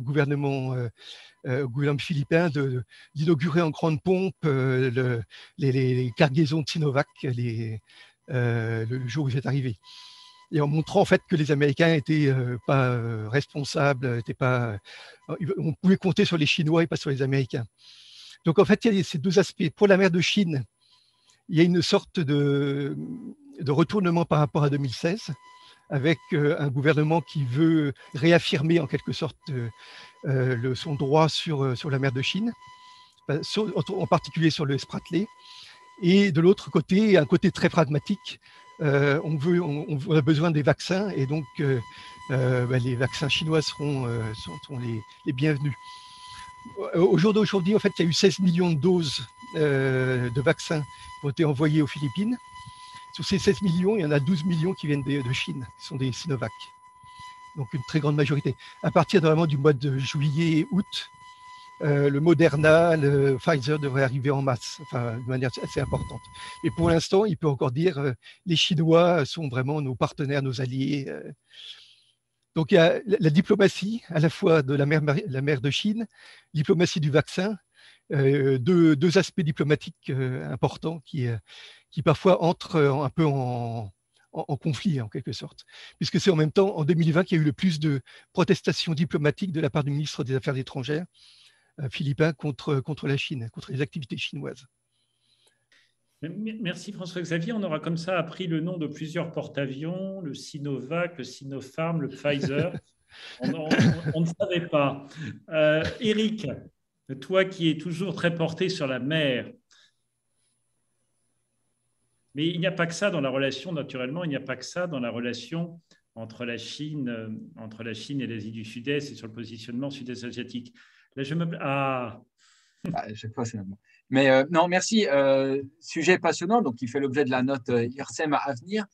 gouvernement philippin d'inaugurer en grande pompe les cargaisons de Sinovac le jour où c'est arrivé. Et en montrant en fait que les Américains n'étaient pas responsables, on pouvait compter sur les Chinois et pas sur les Américains. Donc en fait, il y a ces deux aspects. Pour la mer de Chine, il y a une sorte de retournement par rapport à 2016, avec un gouvernement qui veut réaffirmer en quelque sorte son droit sur la mer de Chine, en particulier sur le Spratly. Et de l'autre côté, un côté très pragmatique. On a besoin des vaccins et donc les vaccins chinois seront les bienvenus. Au jour d'aujourd'hui, en fait, il y a eu 16 millions de doses de vaccins qui ont été envoyées aux Philippines. Sur ces 16 millions, il y en a 12 millions qui viennent de Chine, qui sont des Sinovac. Donc une très grande majorité. À partir vraiment du mois de juillet et août, le Moderna, le Pfizer devraient arriver en masse, enfin, de manière assez importante. Mais pour l'instant, il peut encore dire les Chinois sont vraiment nos partenaires, nos alliés. Donc il y a la diplomatie, à la fois de la mer de Chine, diplomatie du vaccin, deux aspects diplomatiques importants qui parfois entrent un peu en conflit, en quelque sorte, puisque c'est en même temps en 2020 qu'il y a eu le plus de protestations diplomatiques de la part du ministre des Affaires étrangères philippin contre la Chine, contre les activités chinoises. Merci François-Xavier. On aura comme ça appris le nom de plusieurs porte-avions, le Sinovac, le Sinopharm, le Pfizer. on ne savait pas. Éric, toi qui es toujours très porté sur la mer, mais il n'y a pas que ça dans la relation, naturellement, il n'y a pas que ça dans la relation entre la Chine et l'Asie du Sud-Est et sur le positionnement sud-est asiatique. Là, chaque fois, c'est bon. Mais non, merci. Sujet passionnant, donc qui fait l'objet de la note IRSEM à venir.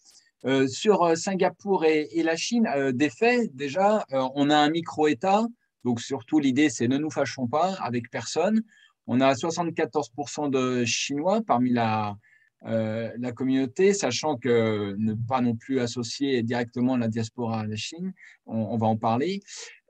Sur Singapour et la Chine, des faits, déjà, on a un micro-État, donc surtout l'idée, c'est ne nous fâchons pas avec personne. On a 74% de Chinois parmi la communauté, sachant que ne pas non plus associer directement la diaspora à la Chine, on va en parler.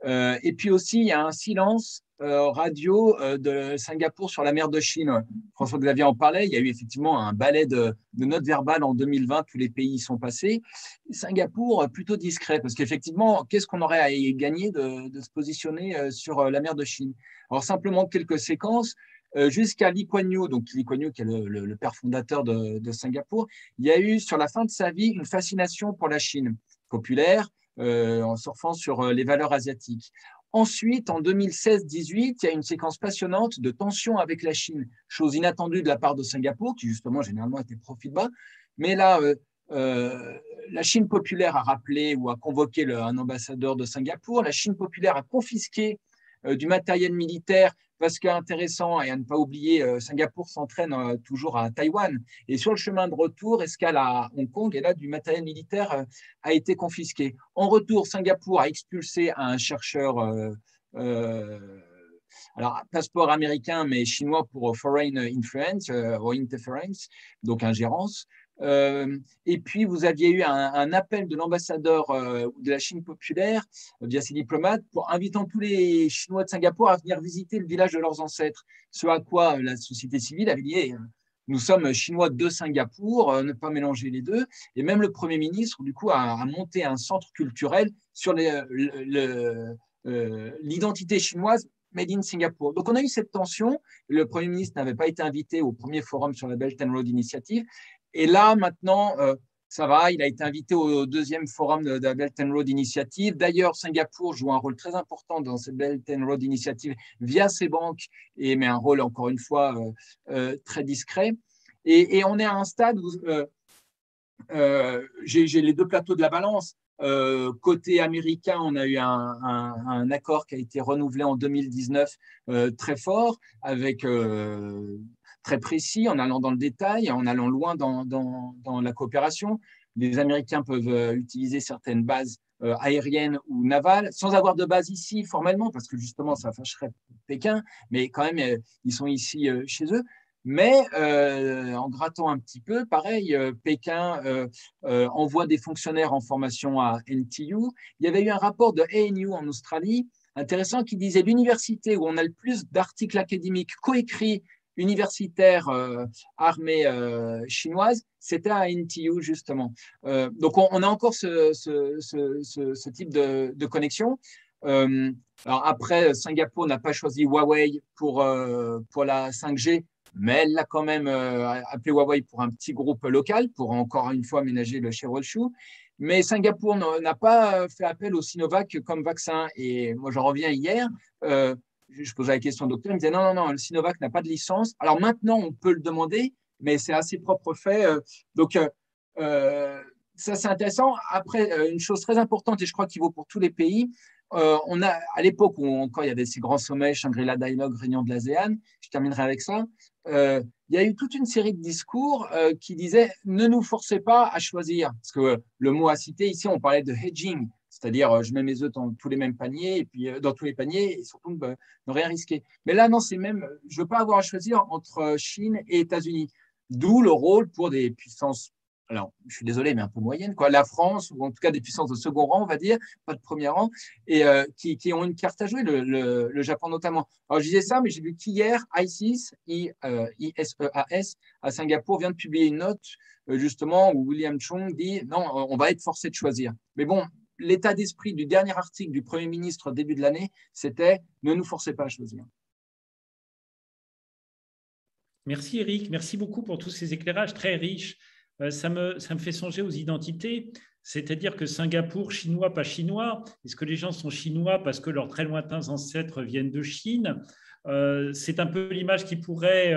Et puis aussi, il y a un silence radio de Singapour sur la mer de Chine. François-Xavier en parlait, il y a eu effectivement un balai de notes verbales en 2020, tous les pays y sont passés. Singapour, plutôt discret, parce qu'effectivement, qu'est-ce qu'on aurait à gagner de se positionner sur la mer de Chine? Alors, simplement quelques séquences. Jusqu'à Lee Kuan Yew, donc Lee Kuan Yew qui est le père fondateur de Singapour, il y a eu sur la fin de sa vie une fascination pour la Chine, populaire, en surfant sur les valeurs asiatiques. Ensuite, en 2016-18, il y a une séquence passionnante de tensions avec la Chine, chose inattendue de la part de Singapour, qui justement généralement était profil bas. Mais là, la Chine populaire a rappelé ou a convoqué un ambassadeur de Singapour, la Chine populaire a confisqué du matériel militaire, parce qu'intéressant, et à ne pas oublier, Singapour s'entraîne toujours à Taïwan. Et sur le chemin de retour, escale à Hong Kong, et là, du matériel militaire a été confisqué. En retour, Singapour a expulsé un chercheur, alors passeport américain, mais chinois pour foreign influence, ou interference, donc ingérence. Et puis, vous aviez eu un appel de l'ambassadeur de la Chine populaire via ses diplomates pour invitant tous les Chinois de Singapour à venir visiter le village de leurs ancêtres. Ce à quoi la société civile avait dit « Nous sommes Chinois de Singapour, ne pas mélanger les deux ». Et même le Premier ministre, du coup, a monté un centre culturel sur l'identité chinoise Made in Singapour. Donc, on a eu cette tension. Le Premier ministre n'avait pas été invité au premier forum sur la Belt and Road Initiative. Et là, maintenant, ça va, il a été invité au deuxième forum de la Belt and Road Initiative. D'ailleurs, Singapour joue un rôle très important dans cette Belt and Road Initiative via ses banques, mais un rôle, encore une fois, très discret. Et on est à un stade où j'ai les deux plateaux de la balance. Côté américain, on a eu un accord qui a été renouvelé en 2019 très fort, avec très précis, en allant dans le détail, en allant loin dans la coopération. Les Américains peuvent utiliser certaines bases aériennes ou navales, sans avoir de base ici formellement, parce que justement ça fâcherait Pékin, mais quand même ils sont ici chez eux. Mais en grattant un petit peu, pareil, Pékin envoie des fonctionnaires en formation à NTU. Il y avait eu un rapport de ANU en Australie, intéressant, qui disait l'université où on a le plus d'articles académiques coécrits universitaires armée chinoise, c'était à NTU justement. Donc on a encore ce type de connexion. Alors après, Singapour n'a pas choisi Huawei pour la 5G, mais elle l'a quand même appelé Huawei pour un petit groupe local, pour encore une fois ménager le chevreau chou. Mais Singapour n'a pas fait appel au Sinovac comme vaccin. Et moi, j'en reviens hier, je posais la question au docteur, il me disait non, le Sinovac n'a pas de licence. Alors maintenant, on peut le demander, mais c'est à ses propres faits. Donc, ça, c'est intéressant. Après, une chose très importante, et je crois qu'il vaut pour tous les pays, on a, à l'époque où encore il y avait ces grands sommets, Shangri-La Dialogue, Réunion de l'ASEAN, je terminerai avec ça, il y a eu toute une série de discours qui disaient « ne nous forcez pas à choisir ». Parce que le mot à citer, ici, on parlait de « hedging », c'est-à-dire je mets mes œufs dans tous les mêmes paniers, et puis dans tous les paniers, et surtout ne rien risquer. Mais là, non, c'est même « je ne veux pas avoir à choisir entre Chine et États-Unis ». D'où le rôle pour des puissances, alors je suis désolé, mais un peu moyenne, quoi. La France, ou en tout cas des puissances de second rang, on va dire, pas de premier rang, et qui ont une carte à jouer, le Japon notamment. Alors je disais ça, mais j'ai vu qu'hier, ISEAS, ISEAS, à Singapour, vient de publier une note, justement, où William Chung dit « non, on va être forcé de choisir ». Mais bon, l'état d'esprit du dernier article du Premier ministre début de l'année, c'était « ne nous forcez pas à choisir ». Merci Éric, merci beaucoup pour tous ces éclairages très riches. Ça me fait songer aux identités, c'est-à-dire que Singapour, chinois, pas chinois, est-ce que les gens sont chinois parce que leurs très lointains ancêtres viennent de Chine? C'est un peu l'image qui pourrait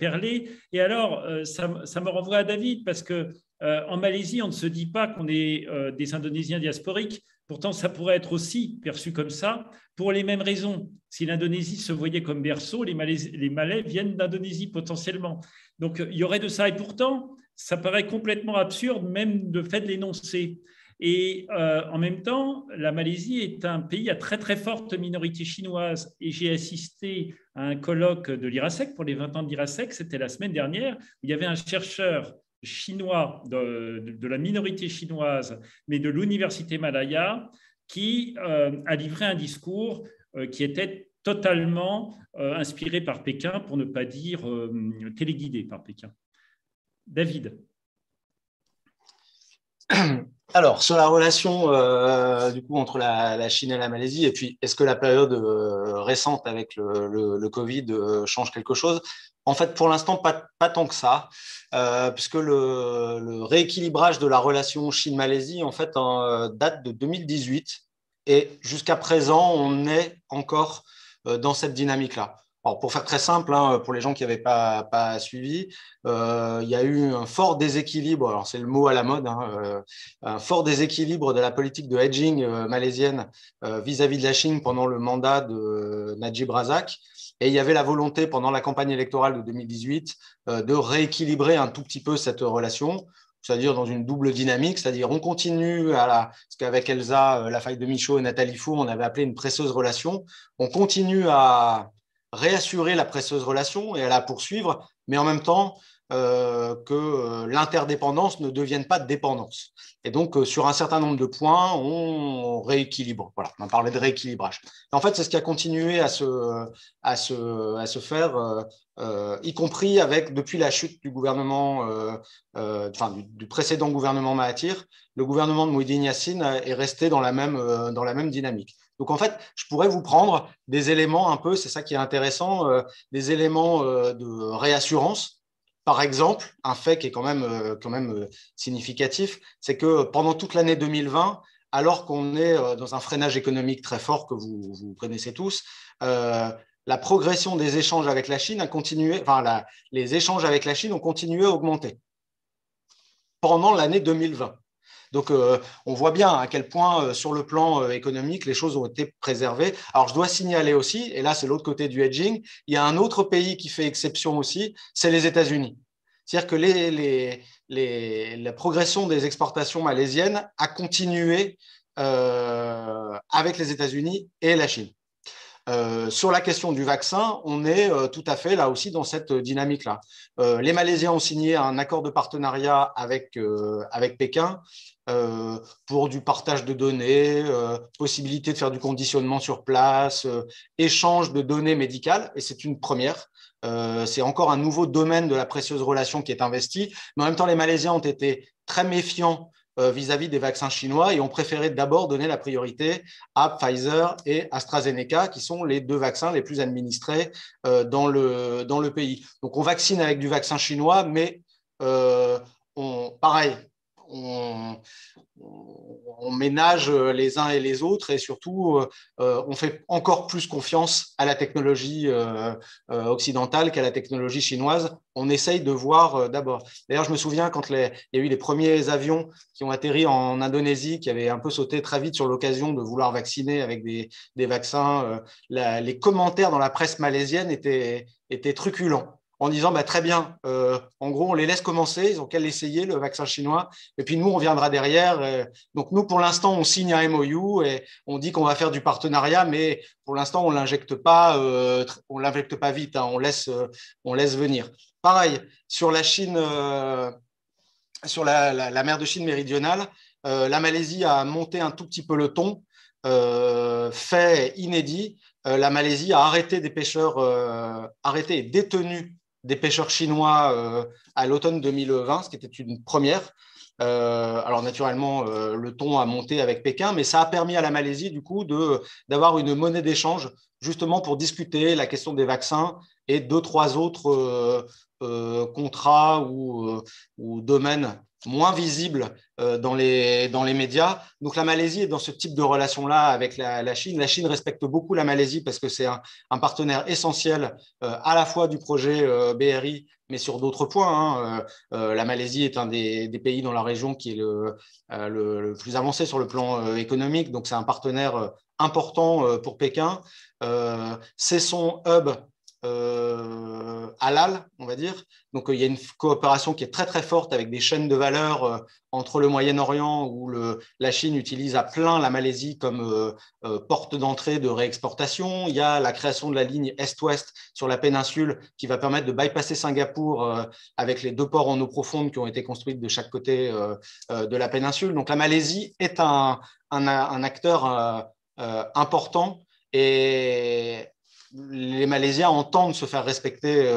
perler. Et alors, ça me renvoie à David, parce qu'en Malaisie, on ne se dit pas qu'on est des Indonésiens diasporiques, pourtant ça pourrait être aussi perçu comme ça, pour les mêmes raisons. Si l'Indonésie se voyait comme berceau, les Malais viennent d'Indonésie potentiellement. Donc, il y aurait de ça. Et pourtant, ça paraît complètement absurde, même de fait de l'énoncer. Et en même temps, la Malaisie est un pays à très, très forte minorité chinoise. Et j'ai assisté à un colloque de l'IRASEC, pour les 20 ans de l'IRASEC, c'était la semaine dernière, où il y avait un chercheur chinois de la minorité chinoise, mais de l'université Malaya, qui a livré un discours qui était totalement inspiré par Pékin, pour ne pas dire téléguidé par Pékin. David. Alors, sur la relation du coup, entre la Chine et la Malaisie, et puis est-ce que la période récente avec le Covid change quelque chose? En fait, pour l'instant, pas tant que ça, puisque le rééquilibrage de la relation Chine-Malaisie en fait, date de 2018, et jusqu'à présent, on est encore dans cette dynamique-là. Alors, pour faire très simple, hein, pour les gens qui n'avaient pas suivi, il y a eu un fort déséquilibre, alors c'est le mot à la mode, hein, un fort déséquilibre de la politique de hedging malaisienne vis-à-vis de la Chine pendant le mandat de Najib Razak. Et il y avait la volonté, pendant la campagne électorale de 2018, de rééquilibrer un tout petit peu cette relation, c'est-à-dire dans une double dynamique, c'est-à-dire on continue ce qu'avec Elsa, Lafaille de Michaud et Nathalie Fou, on avait appelé une presseuse relation, on continue à réassurer la presseuse relation et à la poursuivre, mais en même temps que l'interdépendance ne devienne pas dépendance. Et donc, sur un certain nombre de points, on rééquilibre. Voilà, on parlait de rééquilibrage. Et en fait, c'est ce qui a continué à se faire, y compris depuis la chute du gouvernement, du précédent gouvernement Mahathir. Le gouvernement de Muhyiddin Yassine est resté dans la même dynamique. Donc, en fait, je pourrais vous prendre des éléments un peu, c'est ça qui est intéressant, des éléments de réassurance. Par exemple, un fait qui est quand même significatif, c'est que pendant toute l'année 2020, alors qu'on est dans un freinage économique très fort que vous connaissez tous, la progression des échanges avec la Chine a continué, enfin, les échanges avec la Chine ont continué à augmenter pendant l'année 2020. Donc, on voit bien à quel point, sur le plan économique, les choses ont été préservées. Alors, je dois signaler aussi, et là, c'est l'autre côté du hedging, il y a un autre pays qui fait exception aussi, c'est les États-Unis. C'est-à-dire que la progression des exportations malaisiennes a continué avec les États-Unis et la Chine. Sur la question du vaccin, on est tout à fait là aussi dans cette dynamique-là. Les Malaisiens ont signé un accord de partenariat avec Pékin pour du partage de données, possibilité de faire du conditionnement sur place, échange de données médicales, et c'est une première. C'est encore un nouveau domaine de la précieuse relation qui est investi, mais en même temps, les Malaisiens ont été très méfiants vis-à-vis des vaccins chinois et ont préféré d'abord donner la priorité à Pfizer et AstraZeneca, qui sont les deux vaccins les plus administrés dans le pays. Donc, on vaccine avec du vaccin chinois, mais on ménage les uns et les autres et surtout, on fait encore plus confiance à la technologie occidentale qu'à la technologie chinoise. On essaye de voir d'abord. D'ailleurs, je me souviens quand il y a eu les premiers avions qui ont atterri en Indonésie, qui avaient un peu sauté très vite sur l'occasion de vouloir vacciner avec des vaccins, les commentaires dans la presse malaisienne étaient truculents, en disant bah, « très bien, en gros, on les laisse commencer, ils ont qu'à l'essayer, le vaccin chinois, et puis nous, on viendra derrière. » Donc nous, pour l'instant, on signe un MOU et on dit qu'on va faire du partenariat, mais pour l'instant, on ne l'injecte pas vite, hein, on laisse venir. Pareil, sur la Chine, sur la mer de Chine méridionale, la Malaisie a monté un tout petit peu le ton, fait inédit. La Malaisie a arrêté et détenu des pêcheurs chinois à l'automne 2020, ce qui était une première. Alors naturellement, le ton a monté avec Pékin, mais ça a permis à la Malaisie du coup d'avoir une monnaie d'échange justement pour discuter la question des vaccins et deux, trois autres contrats ou domaines moins visibles dans les médias. Donc la Malaisie est dans ce type de relation-là avec la Chine. La Chine respecte beaucoup la Malaisie parce que c'est un partenaire essentiel à la fois du projet BRI, mais sur d'autres points. Hein. La Malaisie est un des pays dans la région qui est le plus avancé sur le plan économique, donc c'est un partenaire important pour Pékin. C'est son hub halal, on va dire. Donc, il y a une coopération qui est très, très forte avec des chaînes de valeur entre le Moyen-Orient où la Chine utilise à plein la Malaisie comme porte d'entrée de réexportation. Il y a la création de la ligne Est-Ouest sur la péninsule qui va permettre de bypasser Singapour avec les deux ports en eau profonde qui ont été construits de chaque côté de la péninsule. Donc, la Malaisie est un acteur important et les Malaisiens entendent se faire respecter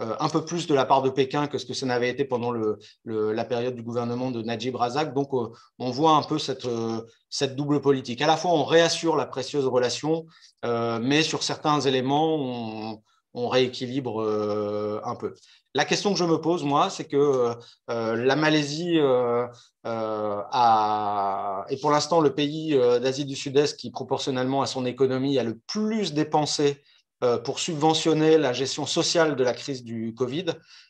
un peu plus de la part de Pékin que ce que ça n'avait été pendant la période du gouvernement de Najib Razak. Donc, on voit un peu cette double politique. À la fois, on réassure la précieuse relation, mais sur certains éléments, on rééquilibre un peu. La question que je me pose, moi, c'est que la Malaisie est pour l'instant le pays d'Asie du Sud-Est qui, proportionnellement à son économie, a le plus dépensé pour subventionner la gestion sociale de la crise du Covid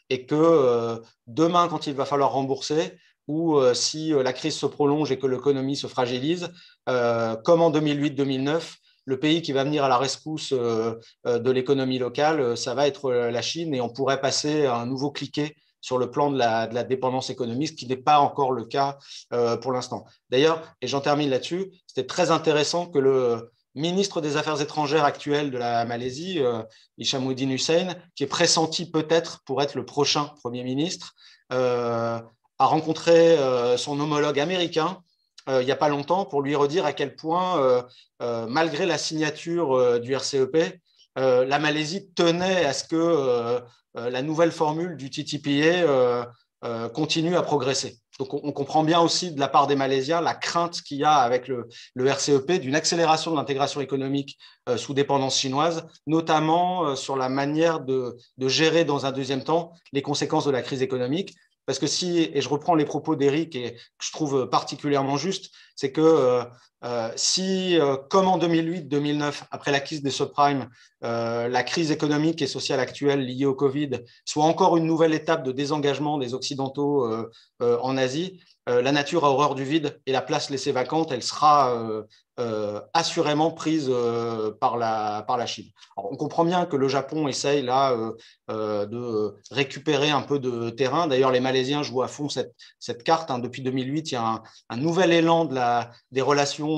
et que demain, quand il va falloir rembourser ou si la crise se prolonge et que l'économie se fragilise, comme en 2008-2009, le pays qui va venir à la rescousse de l'économie locale, ça va être la Chine et on pourrait passer à un nouveau cliquet sur le plan de la dépendance économique, ce qui n'est pas encore le cas pour l'instant. D'ailleurs, et j'en termine là-dessus, c'était très intéressant que le ministre des Affaires étrangères actuel de la Malaisie, Hishammuddin Hussein, qui est pressenti peut-être pour être le prochain Premier ministre, a rencontré son homologue américain il n'y a pas longtemps, pour lui redire à quel point, malgré la signature du RCEP, la Malaisie tenait à ce que la nouvelle formule du TTPA continue à progresser. Donc, on comprend bien aussi de la part des Malaisiens la crainte qu'il y a avec le RCEP d'une accélération de l'intégration économique sous dépendance chinoise, notamment sur la manière de gérer dans un deuxième temps les conséquences de la crise économique. Parce que si, et je reprends les propos d'Éric et que je trouve particulièrement juste, c'est que si, comme en 2008-2009, après la crise des subprimes, la crise économique et sociale actuelle liée au Covid soit encore une nouvelle étape de désengagement des Occidentaux en Asie, la nature a horreur du vide et la place laissée vacante, elle sera assurément prise par la Chine. Alors, on comprend bien que le Japon essaye là de récupérer un peu de terrain. D'ailleurs, les Malaisiens jouent à fond cette carte. Depuis 2008, il y a un nouvel élan des relations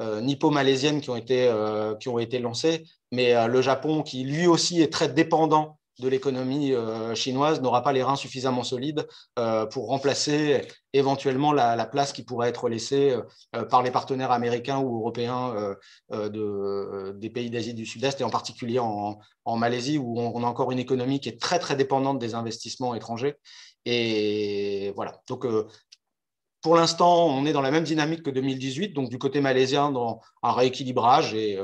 nippo-malaisiennes qui ont été lancées. Mais le Japon, qui lui aussi est très dépendant de l'économie chinoise, n'aura pas les reins suffisamment solides pour remplacer éventuellement la place qui pourrait être laissée par les partenaires américains ou européens des pays d'Asie du Sud-Est, et en particulier en Malaisie, où on a encore une économie qui est très, très dépendante des investissements étrangers. Et voilà. Donc, pour l'instant, on est dans la même dynamique que 2018, donc du côté malaisien, dans un rééquilibrage, mais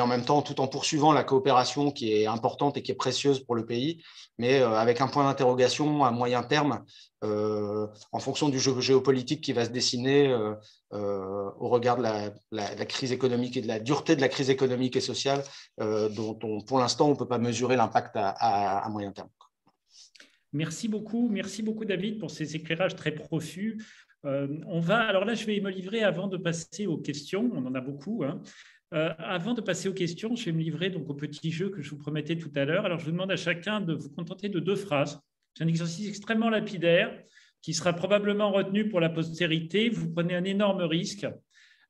en même temps, tout en poursuivant la coopération qui est importante et qui est précieuse pour le pays, mais avec un point d'interrogation à moyen terme en fonction du jeu géopolitique qui va se dessiner au regard de la crise économique et de la dureté de la crise économique et sociale dont, pour l'instant, on ne peut pas mesurer l'impact à moyen terme. Merci beaucoup David pour ces éclairages très profus. Alors là, je vais me livrer avant de passer aux questions. On en a beaucoup. Avant de passer aux questions, je vais me livrer donc au petit jeu que je vous promettais tout à l'heure. Alors, je vous demande à chacun de vous contenter de 2 phrases. C'est un exercice extrêmement lapidaire qui sera probablement retenu pour la postérité. Vous prenez un énorme risque.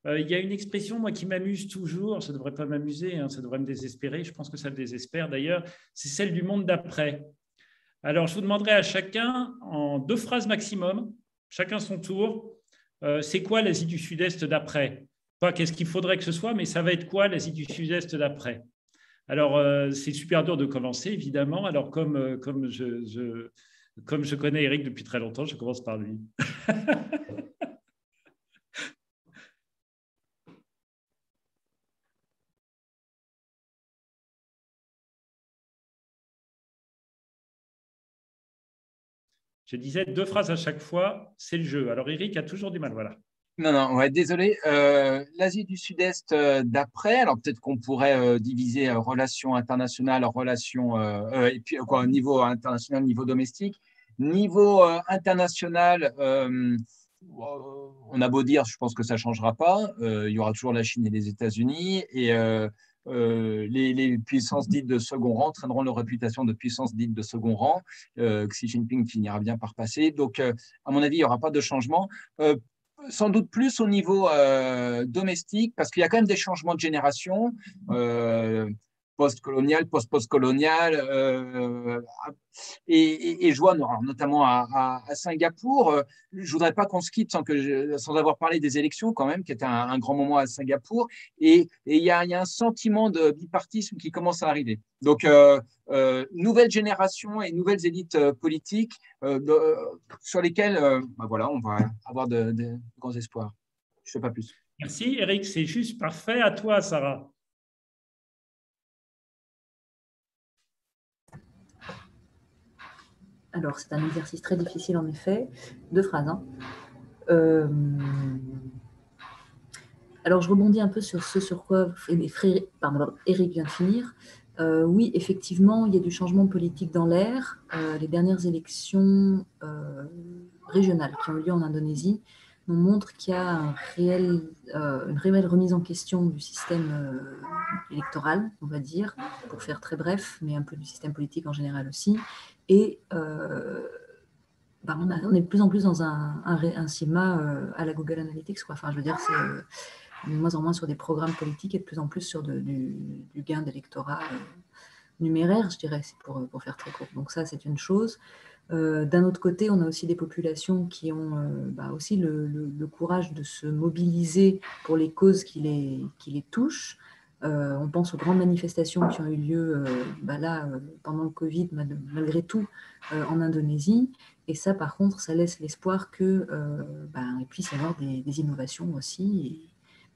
Il y a une expression, moi, qui m'amuse toujours. Ça ne devrait pas m'amuser, ça devrait me désespérer. Je pense que ça me désespère d'ailleurs. C'est celle du monde d'après. Alors, je vous demanderai à chacun, en 2 phrases maximum, chacun son tour, c'est quoi l'Asie du Sud-Est d'après? Pas qu'est-ce qu'il faudrait que ce soit, mais ça va être quoi l'Asie du Sud-Est d'après? Alors, c'est super dur de commencer, évidemment. Alors, comme je connais Éric depuis très longtemps, je commence par lui. Je disais 2 phrases à chaque fois, c'est le jeu. Alors, Éric a toujours du mal, voilà. Non, ouais, désolé. L'Asie du Sud-Est d'après, alors peut-être qu'on pourrait diviser relations internationales, relations, et puis quoi, niveau international, niveau domestique. Niveau international, on a beau dire, je pense que ça ne changera pas. Il y aura toujours la Chine et les États-Unis, et les puissances dites de second rang traîneront leur réputation de puissance dite de second rang. Xi Jinping finira bien par passer. Donc, à mon avis, il n'y aura pas de changement. Sans doute plus au niveau domestique, parce qu'il y a quand même des changements de génération, post-colonial, post-postcolonial. Et je vois, notamment à Singapour, je ne voudrais pas qu'on se quitte sans avoir parlé des élections quand même, qui était un grand moment à Singapour. Et il y a un sentiment de bipartisme qui commence à arriver. Donc, nouvelle génération et nouvelles élites politiques sur lesquelles voilà, on va avoir de grands espoirs. Je ne sais pas plus. Merci, Éric. C'est juste parfait. À toi, Sarah. Alors, c'est un exercice très difficile, en effet. 2 phrases. Alors, je rebondis un peu sur ce sur quoi Éric vient de finir. Oui, effectivement, il y a du changement politique dans l'air. Les dernières élections régionales qui ont eu lieu en Indonésie nous montrent qu'il y a une réelle remise en question du système électoral, on va dire, pour faire très bref, mais un peu du système politique en général aussi. Et on est de plus en plus dans un schéma à la Google Analytics, quoi. Enfin, je veux dire, c'est de moins en moins sur des programmes politiques et de plus en plus sur du gain d'électorat numéraire, je dirais, c'est pour faire très court. Donc ça, c'est une chose. D'un autre côté, on a aussi des populations qui ont aussi le courage de se mobiliser pour les causes qui les touchent. On pense aux grandes manifestations qui ont eu lieu pendant le Covid, malgré tout, en Indonésie. Et ça, par contre, ça laisse l'espoir qu'il puisse y avoir des innovations aussi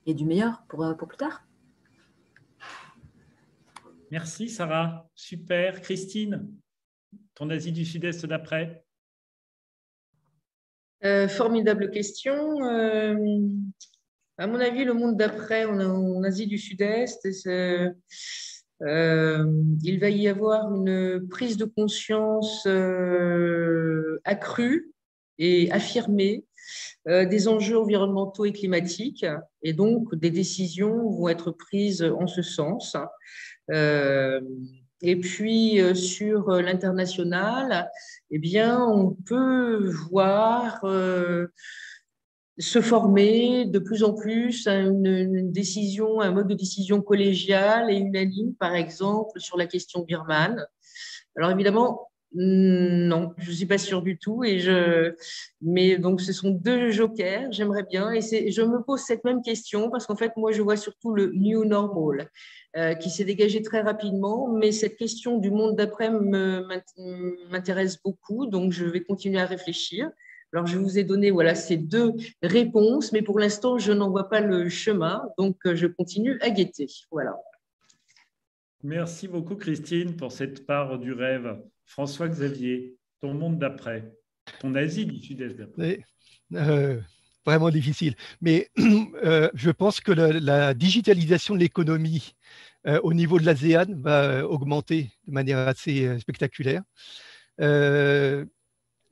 et du meilleur pour plus tard. Merci, Sarah. Super. Christine, ton Asie du Sud-Est d'après ? Formidable question. À mon avis, le monde d'après en Asie du Sud-Est, il va y avoir une prise de conscience accrue et affirmée des enjeux environnementaux et climatiques, et donc des décisions vont être prises en ce sens. Et puis, sur l'international, eh bien, on peut voir se former de plus en plus à un mode de décision collégial et unanime, par exemple, sur la question birmane. Alors, évidemment, non, je ne suis pas sûre du tout. Mais donc, ce sont deux jokers, j'aimerais bien. Et je me pose cette même question parce qu'en fait, moi, je vois surtout le « new normal ». Qui s'est dégagé très rapidement, mais cette question du monde d'après m'intéresse beaucoup, donc je vais continuer à réfléchir. Alors, je vous ai donné ces deux réponses, mais pour l'instant, je n'en vois pas le chemin, donc je continue à guetter. Voilà. Merci beaucoup, Christine, pour cette part du rêve. François-Xavier, ton monde d'après, ton Asie du Sud-Est d'après. Vraiment difficile. Mais je pense que la digitalisation de l'économie au niveau de l'ASEAN va augmenter de manière assez spectaculaire.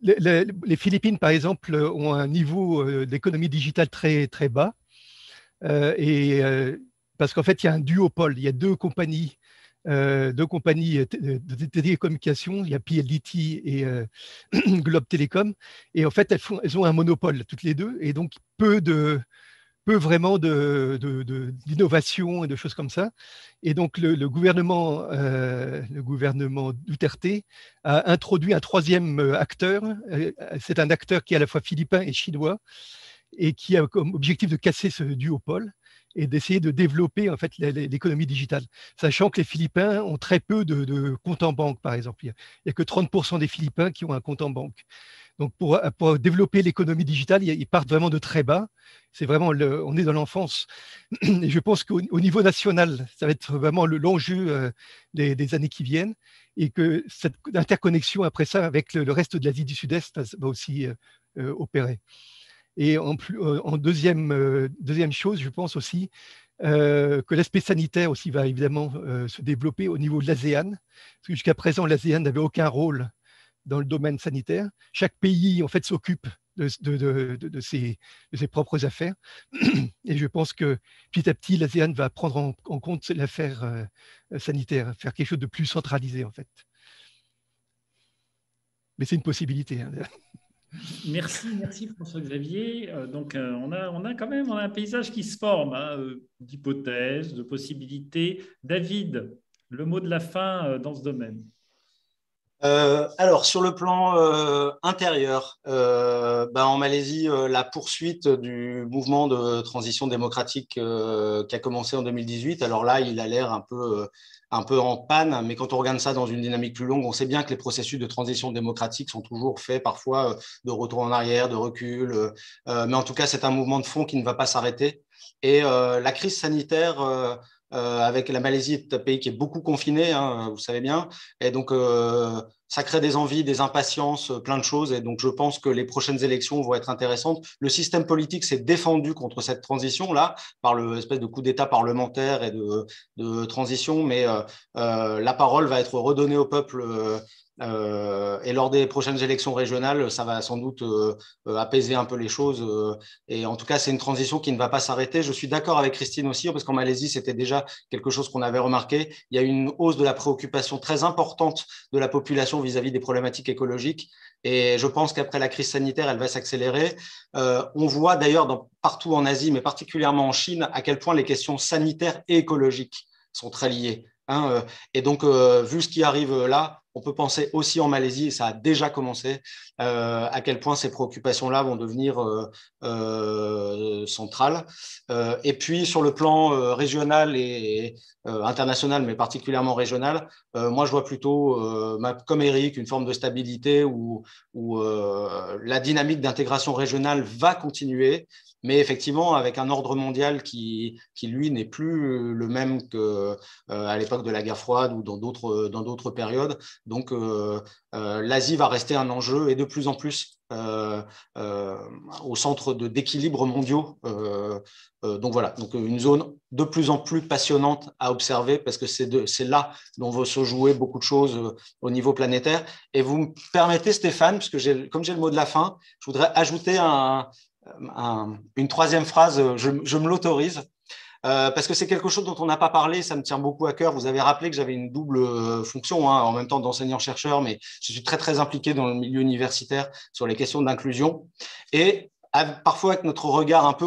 Les Philippines, par exemple, ont un niveau d'économie digitale très, très bas. Parce qu'en fait, il y a un duopole. Il y a deux compagnies de télécommunications, il y a PLDT et Globe Telecom, et en fait elles ont un monopole toutes les deux, et donc peu vraiment d'innovation et de choses comme ça. Et donc le gouvernement Duterte a introduit un troisième acteur. C'est un acteur qui est à la fois philippin et chinois, et qui a comme objectif de casser ce duopole et d'essayer de développer en fait l'économie digitale, sachant que les Philippins ont très peu de comptes en banque, par exemple. Il n'y a que 30% des Philippins qui ont un compte en banque. Donc pour développer l'économie digitale, ils partent vraiment de très bas. C'est vraiment on est dans l'enfance. Et je pense qu'au niveau national, ça va être vraiment l'enjeu des années qui viennent, et que cette interconnexion après ça avec le reste de l'Asie du Sud-Est va aussi opérer. Et en deuxième chose, je pense aussi que l'aspect sanitaire aussi va évidemment se développer au niveau de l'ASEAN, parce que jusqu'à présent, l'ASEAN n'avait aucun rôle dans le domaine sanitaire. Chaque pays, en fait, s'occupe de ses propres affaires. Et je pense que petit à petit, l'ASEAN va prendre en compte l'affaire sanitaire, faire quelque chose de plus centralisé, en fait. Mais c'est une possibilité, hein. Merci François-Xavier. Donc on a quand même un paysage qui se forme, hein, d'hypothèses, de possibilités. David, le mot de la fin dans ce domaine. Alors sur le plan intérieur, en Malaisie, la poursuite du mouvement de transition démocratique qui a commencé en 2018. Alors là, il a l'air un peu en panne, mais quand on regarde ça dans une dynamique plus longue, on sait bien que les processus de transition démocratique sont toujours faits parfois de retour en arrière, de recul, mais en tout cas, c'est un mouvement de fond qui ne va pas s'arrêter. Et la crise sanitaire, avec la Malaisie, est un pays qui est beaucoup confiné, hein, vous savez bien, et donc ça crée des envies, des impatiences, plein de choses, et donc je pense que les prochaines élections vont être intéressantes. Le système politique s'est défendu contre cette transition-là, par l'espèce de coup d'État parlementaire et de transition, mais la parole va être redonnée au peuple, et lors des prochaines élections régionales, ça va sans doute apaiser un peu les choses, et en tout cas, c'est une transition qui ne va pas s'arrêter. Je suis d'accord avec Christine aussi, parce qu'en Malaisie, c'était déjà quelque chose qu'on avait remarqué. Il y a une hausse de la préoccupation très importante de la population vis-à-vis des problématiques écologiques. Et je pense qu'après la crise sanitaire, elle va s'accélérer. On voit d'ailleurs partout en Asie, mais particulièrement en Chine, à quel point les questions sanitaires et écologiques sont très liées. Hein, et donc, vu ce qui arrive là, on peut penser aussi en Malaisie, et ça a déjà commencé, à quel point ces préoccupations-là vont devenir centrales. Et puis, sur le plan régional et international, mais particulièrement régional, moi, je vois plutôt, comme Éric, une forme de stabilité où la dynamique d'intégration régionale va continuer, mais effectivement, avec un ordre mondial qui lui, n'est plus le même qu'à l'époque de la guerre froide ou dans d'autres périodes. Donc, l'Asie va rester un enjeu et de plus en plus au centre d'équilibre mondiaux. Donc, voilà, donc une zone de plus en plus passionnante à observer parce que c'est là dont vont se jouer beaucoup de choses au niveau planétaire. Et vous me permettez, Stéphane, parce que comme j'ai le mot de la fin, je voudrais ajouter une troisième phrase, je me l'autorise, parce que c'est quelque chose dont on n'a pas parlé, ça me tient beaucoup à cœur. Vous avez rappelé que j'avais une double fonction, en même temps d'enseignant-chercheur, mais je suis très, très impliqué dans le milieu universitaire sur les questions d'inclusion. Et parfois, avec notre regard un peu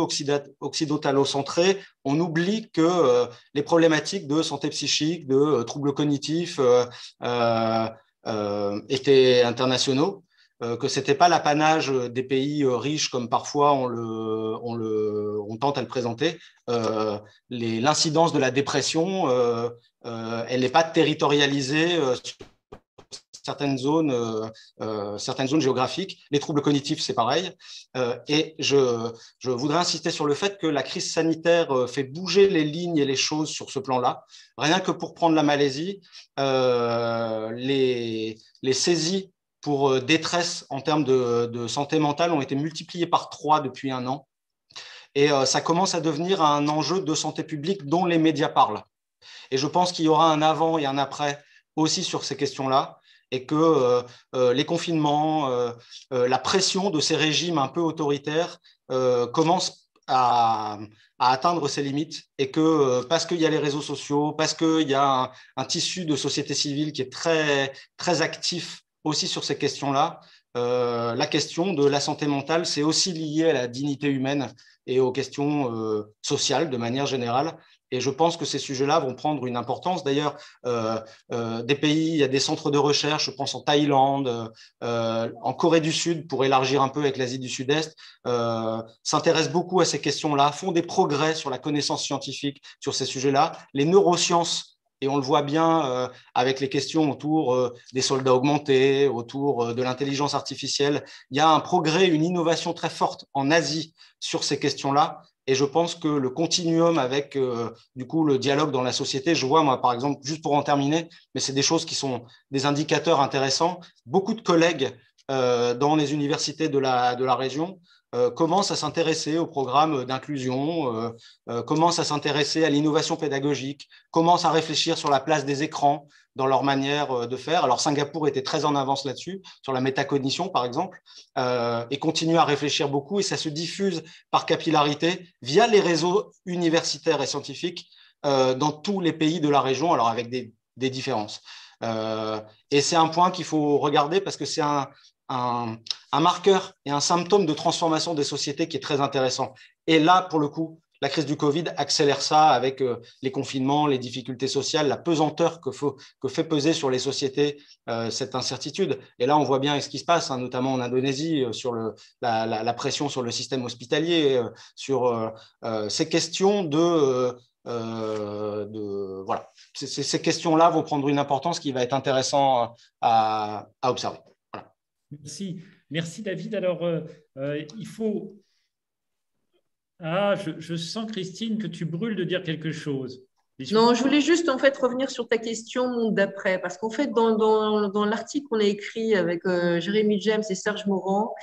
occidentalo-centré, on oublie que les problématiques de santé psychique, de troubles cognitifs étaient internationaux. Que ce n'était pas l'apanage des pays riches comme parfois on tente à le présenter. L'incidence de la dépression, elle n'est pas territorialisée sur certaines zones géographiques. Les troubles cognitifs, c'est pareil. Et je voudrais insister sur le fait que la crise sanitaire fait bouger les lignes et les choses sur ce plan-là. Rien que pour prendre la Malaisie, les saisies pour détresse en termes de santé mentale ont été multipliés par 3 depuis un an. Et ça commence à devenir un enjeu de santé publique dont les médias parlent. Et je pense qu'il y aura un avant et un après aussi sur ces questions-là, et que les confinements, la pression de ces régimes un peu autoritaires commencent à atteindre ses limites, et que parce qu'il y a les réseaux sociaux, parce qu'il y a un tissu de société civile qui est très, très actif aussi sur ces questions-là, la question de la santé mentale, c'est aussi lié à la dignité humaine et aux questions sociales de manière générale. Et je pense que ces sujets-là vont prendre une importance. D'ailleurs, des pays, il y a des centres de recherche, je pense en Thaïlande, en Corée du Sud, pour élargir un peu avec l'Asie du Sud-Est, s'intéressent beaucoup à ces questions-là, font des progrès sur la connaissance scientifique sur ces sujets-là. Les neurosciences, et on le voit bien avec les questions autour des soldats augmentés, autour de l'intelligence artificielle. Il y a un progrès, une innovation très forte en Asie sur ces questions-là. Et je pense que le continuum avec, du coup, le dialogue dans la société, je vois, moi, par exemple, juste pour en terminer, mais c'est des choses qui sont des indicateurs intéressants. Beaucoup de collègues dans les universités de la région commencent à s'intéresser au programme d'inclusion, commencent à s'intéresser à l'innovation pédagogique, commencent à réfléchir sur la place des écrans dans leur manière de faire. Alors, Singapour était très en avance là-dessus, sur la métacognition, par exemple, et continue à réfléchir beaucoup, et ça se diffuse par capillarité via les réseaux universitaires et scientifiques dans tous les pays de la région, alors avec des différences. Et c'est un point qu'il faut regarder parce que c'est un marqueur et un symptôme de transformation des sociétés qui est très intéressant. Et là, pour le coup, la crise du Covid accélère ça avec les confinements, les difficultés sociales, la pesanteur que fait peser sur les sociétés cette incertitude. Et là, on voit bien ce qui se passe, hein, notamment en Indonésie, sur la pression sur le système hospitalier, sur ces questions voilà. Ces questions-là vont prendre une importance qui va être intéressante à observer. Voilà. Merci. Merci, David. Alors, il faut… Ah, je sens, Christine, que tu brûles de dire quelque chose. Non, je voulais juste en fait revenir sur ta question monde d'après, parce qu'en fait dans l'article qu'on a écrit avec Jérémy James et Serge Morand,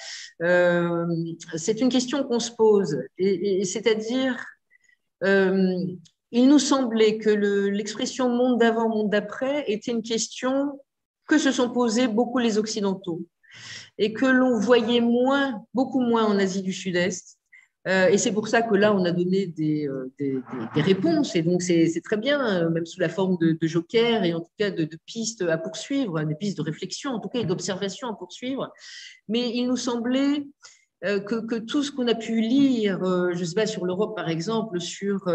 c'est une question qu'on se pose, et c'est-à-dire il nous semblait que l'expression monde d'avant, monde d'après était une question que se sont posées beaucoup les Occidentaux, et que l'on voyait moins, beaucoup moins en Asie du Sud-Est. Et c'est pour ça que là, on a donné des réponses, et donc c'est très bien, même sous la forme de joker, et en tout cas de pistes à poursuivre, des pistes de réflexion, en tout cas, et d'observation à poursuivre. Mais il nous semblait que tout ce qu'on a pu lire, je ne sais pas, sur l'Europe par exemple, sur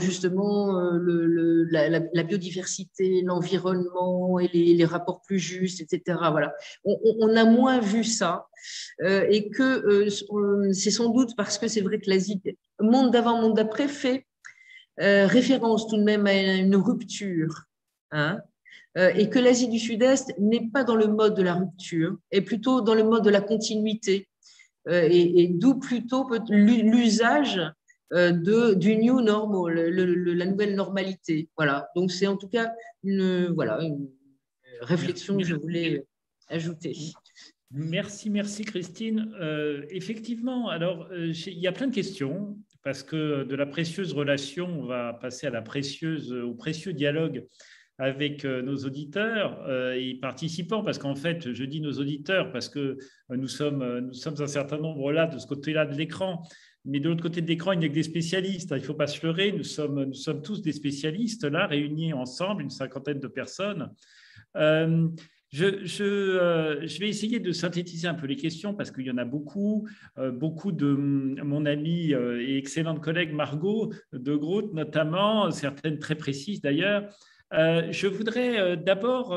justement la biodiversité, l'environnement et les rapports plus justes, etc. Voilà. On a moins vu ça et que c'est sans doute parce que c'est vrai que l'Asie, monde d'avant, monde d'après, fait référence tout de même à une rupture, hein, et que l'Asie du Sud-Est n'est pas dans le mode de la rupture, est plutôt dans le mode de la continuité. Et d'où plutôt l'usage du new normal, la nouvelle normalité. Voilà. Donc, c'est en tout cas une réflexion que je voulais ajouter. Merci Christine. Effectivement, alors, il y a plein de questions, parce que de la précieuse relation, on va passer à au précieux dialogue avec nos auditeurs et participants, parce qu'en fait, je dis nos auditeurs, parce que nous sommes un certain nombre là, de ce côté-là de l'écran, mais de l'autre côté de l'écran, il n'y a que des spécialistes, il ne faut pas se leurrer, nous sommes tous des spécialistes, là, réunis ensemble, une cinquantaine de personnes. Je vais essayer de synthétiser un peu les questions parce qu'il y en a beaucoup de mon amie et excellente collègue Margot de Groot, notamment, certaines très précises d'ailleurs. Je voudrais d'abord,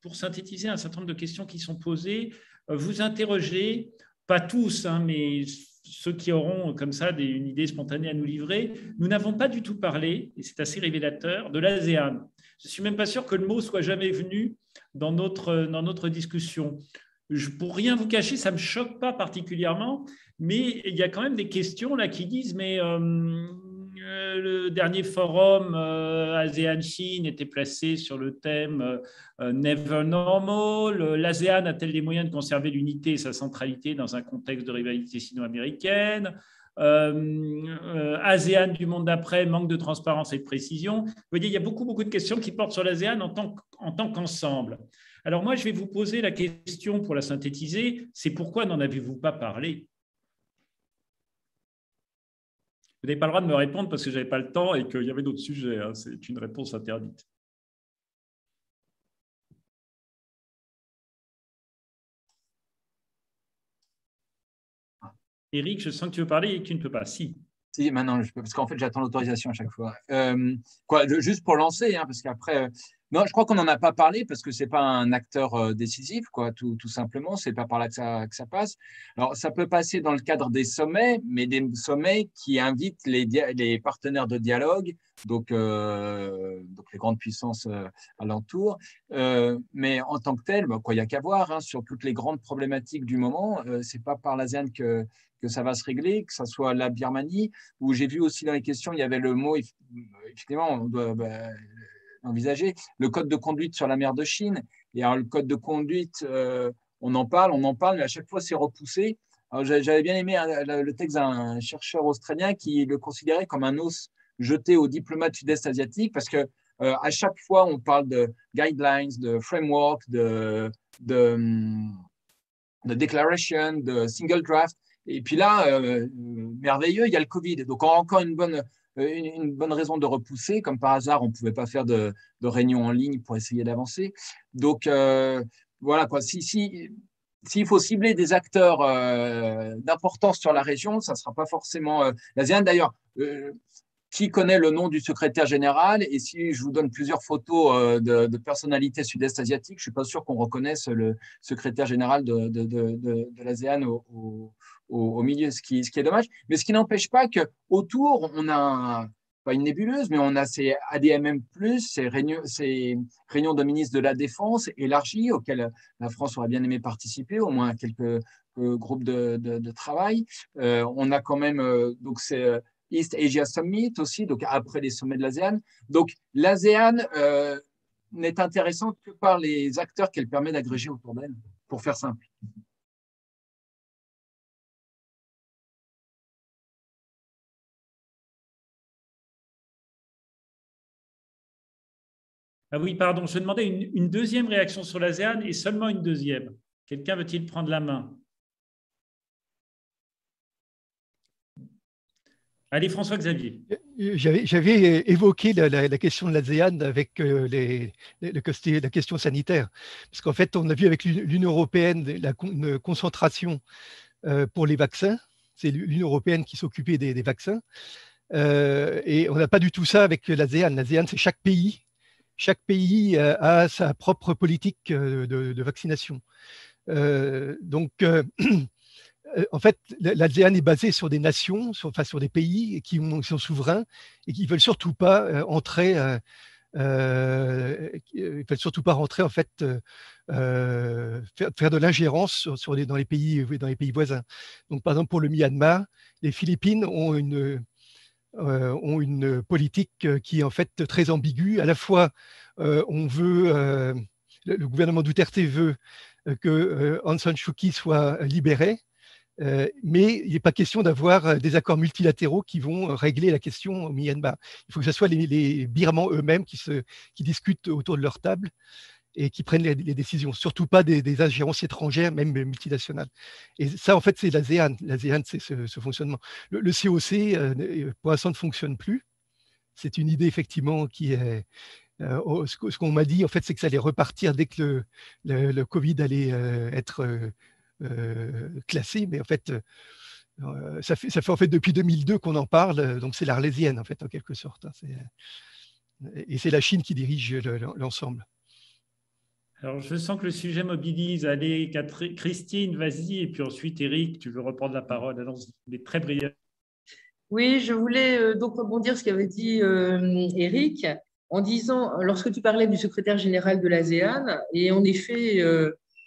pour synthétiser un certain nombre de questions qui sont posées, vous interroger, pas tous, hein, mais ceux qui auront comme ça une idée spontanée à nous livrer. Nous n'avons pas du tout parlé, et c'est assez révélateur, de l'ASEAN. Je ne suis même pas sûr que le mot soit jamais venu dans notre discussion. Pour rien vous cacher, ça ne me choque pas particulièrement, mais il y a quand même des questions là qui disent « mais… le dernier forum ASEAN-Chine était placé sur le thème Never Normal. L'ASEAN a-t-elle les moyens de conserver l'unité et sa centralité dans un contexte de rivalité sino-américaine ? ASEAN du monde d'après, manque de transparence et de précision. Vous voyez, il y a beaucoup de questions qui portent sur l'ASEAN en tant qu'ensemble. Alors moi, je vais vous poser la question pour la synthétiser. C'est pourquoi n'en avez-vous pas parlé ? Vous n'avez pas le droit de me répondre parce que je n'avais pas le temps et qu'il y avait d'autres sujets. Hein. C'est une réponse interdite. Éric, je sens que tu veux parler et que tu ne peux pas. Si, maintenant, je peux, parce qu'en fait, j'attends l'autorisation à chaque fois. Juste pour lancer, hein, parce qu'après… non, je crois qu'on n'en a pas parlé parce que ce n'est pas un acteur décisif, quoi, tout simplement. Ce n'est pas par là que ça passe. Alors, ça peut passer dans le cadre des sommets, mais des sommets qui invitent les partenaires de dialogue, donc les grandes puissances alentour. Mais en tant que tel, bah, il n'y a qu'à voir, hein, sur toutes les grandes problématiques du moment. Ce n'est pas par l'ASEAN que ça va se régler, que ce soit la Birmanie, où j'ai vu aussi dans les questions, il y avait le mot, effectivement, on doit… envisager le code de conduite sur la mer de Chine. Et alors, le code de conduite, on en parle, mais à chaque fois, c'est repoussé. J'avais bien aimé le texte d'un chercheur australien qui le considérait comme un os jeté aux diplomates sud-est asiatiques, parce que à chaque fois, on parle de guidelines, de framework, de declaration, de single draft. Et puis là, merveilleux, il y a le Covid. Donc, encore une bonne raison de repousser. Comme par hasard, on ne pouvait pas faire de réunion en ligne pour essayer d'avancer. Donc, voilà, quoi. S'il faut cibler des acteurs d'importance sur la région, ça ne sera pas forcément l'ASEAN. D'ailleurs, qui connaît le nom du secrétaire général? Et si je vous donne plusieurs photos de personnalités sud-est asiatiques, je ne suis pas sûr qu'on reconnaisse le secrétaire général de l'ASEAN au milieu, ce qui est dommage. Mais ce qui n'empêche pas qu'autour, on a, pas une nébuleuse, mais on a ces ADMM+, ces réunions de ministres de la Défense élargies auxquelles la France aurait bien aimé participer, au moins quelques groupes de travail. On a quand même… donc c'est East Asia Summit aussi, donc après les sommets de l'ASEAN. Donc, l'ASEAN n'est intéressante que par les acteurs qu'elle permet d'agréger autour d'elle, pour faire simple. Ah oui, pardon, je demandais une deuxième réaction sur l'ASEAN et seulement une deuxième. Quelqu'un veut-il prendre la main ? Allez, François-Xavier. J'avais évoqué la question de l'ASEAN avec la question sanitaire, parce qu'en fait, on a vu avec l'Union européenne une concentration pour les vaccins. C'est l'Union européenne qui s'occupait des vaccins. Et on n'a pas du tout ça avec l'ASEAN. L'ASEAN, c'est chaque pays. Chaque pays a sa propre politique de vaccination. En fait, l'ASEAN est basée sur des nations, sur des pays qui sont souverains et qui ne veulent surtout pas entrer. Ils ne veulent surtout pas rentrer en fait faire de l'ingérence dans les pays voisins. Donc, par exemple, pour le Myanmar, les Philippines ont une politique qui est en fait très ambiguë. À la fois, le gouvernement Duterte veut que Aung San Suu Kyi soit libérée, mais il n'est pas question d'avoir des accords multilatéraux qui vont régler la question au Myanmar. Il faut que ce soit les Birmans eux-mêmes qui discutent autour de leur table et qui prennent les décisions, surtout pas des ingérences étrangères, même multinationales. Et ça, en fait, c'est l'ASEAN. L'ASEAN, c'est ce fonctionnement. Le COC, pour l'instant, ne fonctionne plus. C'est une idée, effectivement, qui est… ce qu'on m'a dit, en fait, c'est que ça allait repartir dès que le Covid allait être… classé, mais en fait, ça fait en fait depuis 2002 qu'on en parle, donc c'est l'arlésienne en fait en quelque sorte, hein, et c'est la Chine qui dirige l'ensemble. Alors je sens que le sujet mobilise. Allez, Christine, vas-y, et puis ensuite Éric, tu veux reprendre la parole. Alors, mais très brillant. Oui, je voulais donc rebondir ce qu'avait dit Éric en disant, lorsque tu parlais du secrétaire général de l'ASEAN, et en effet,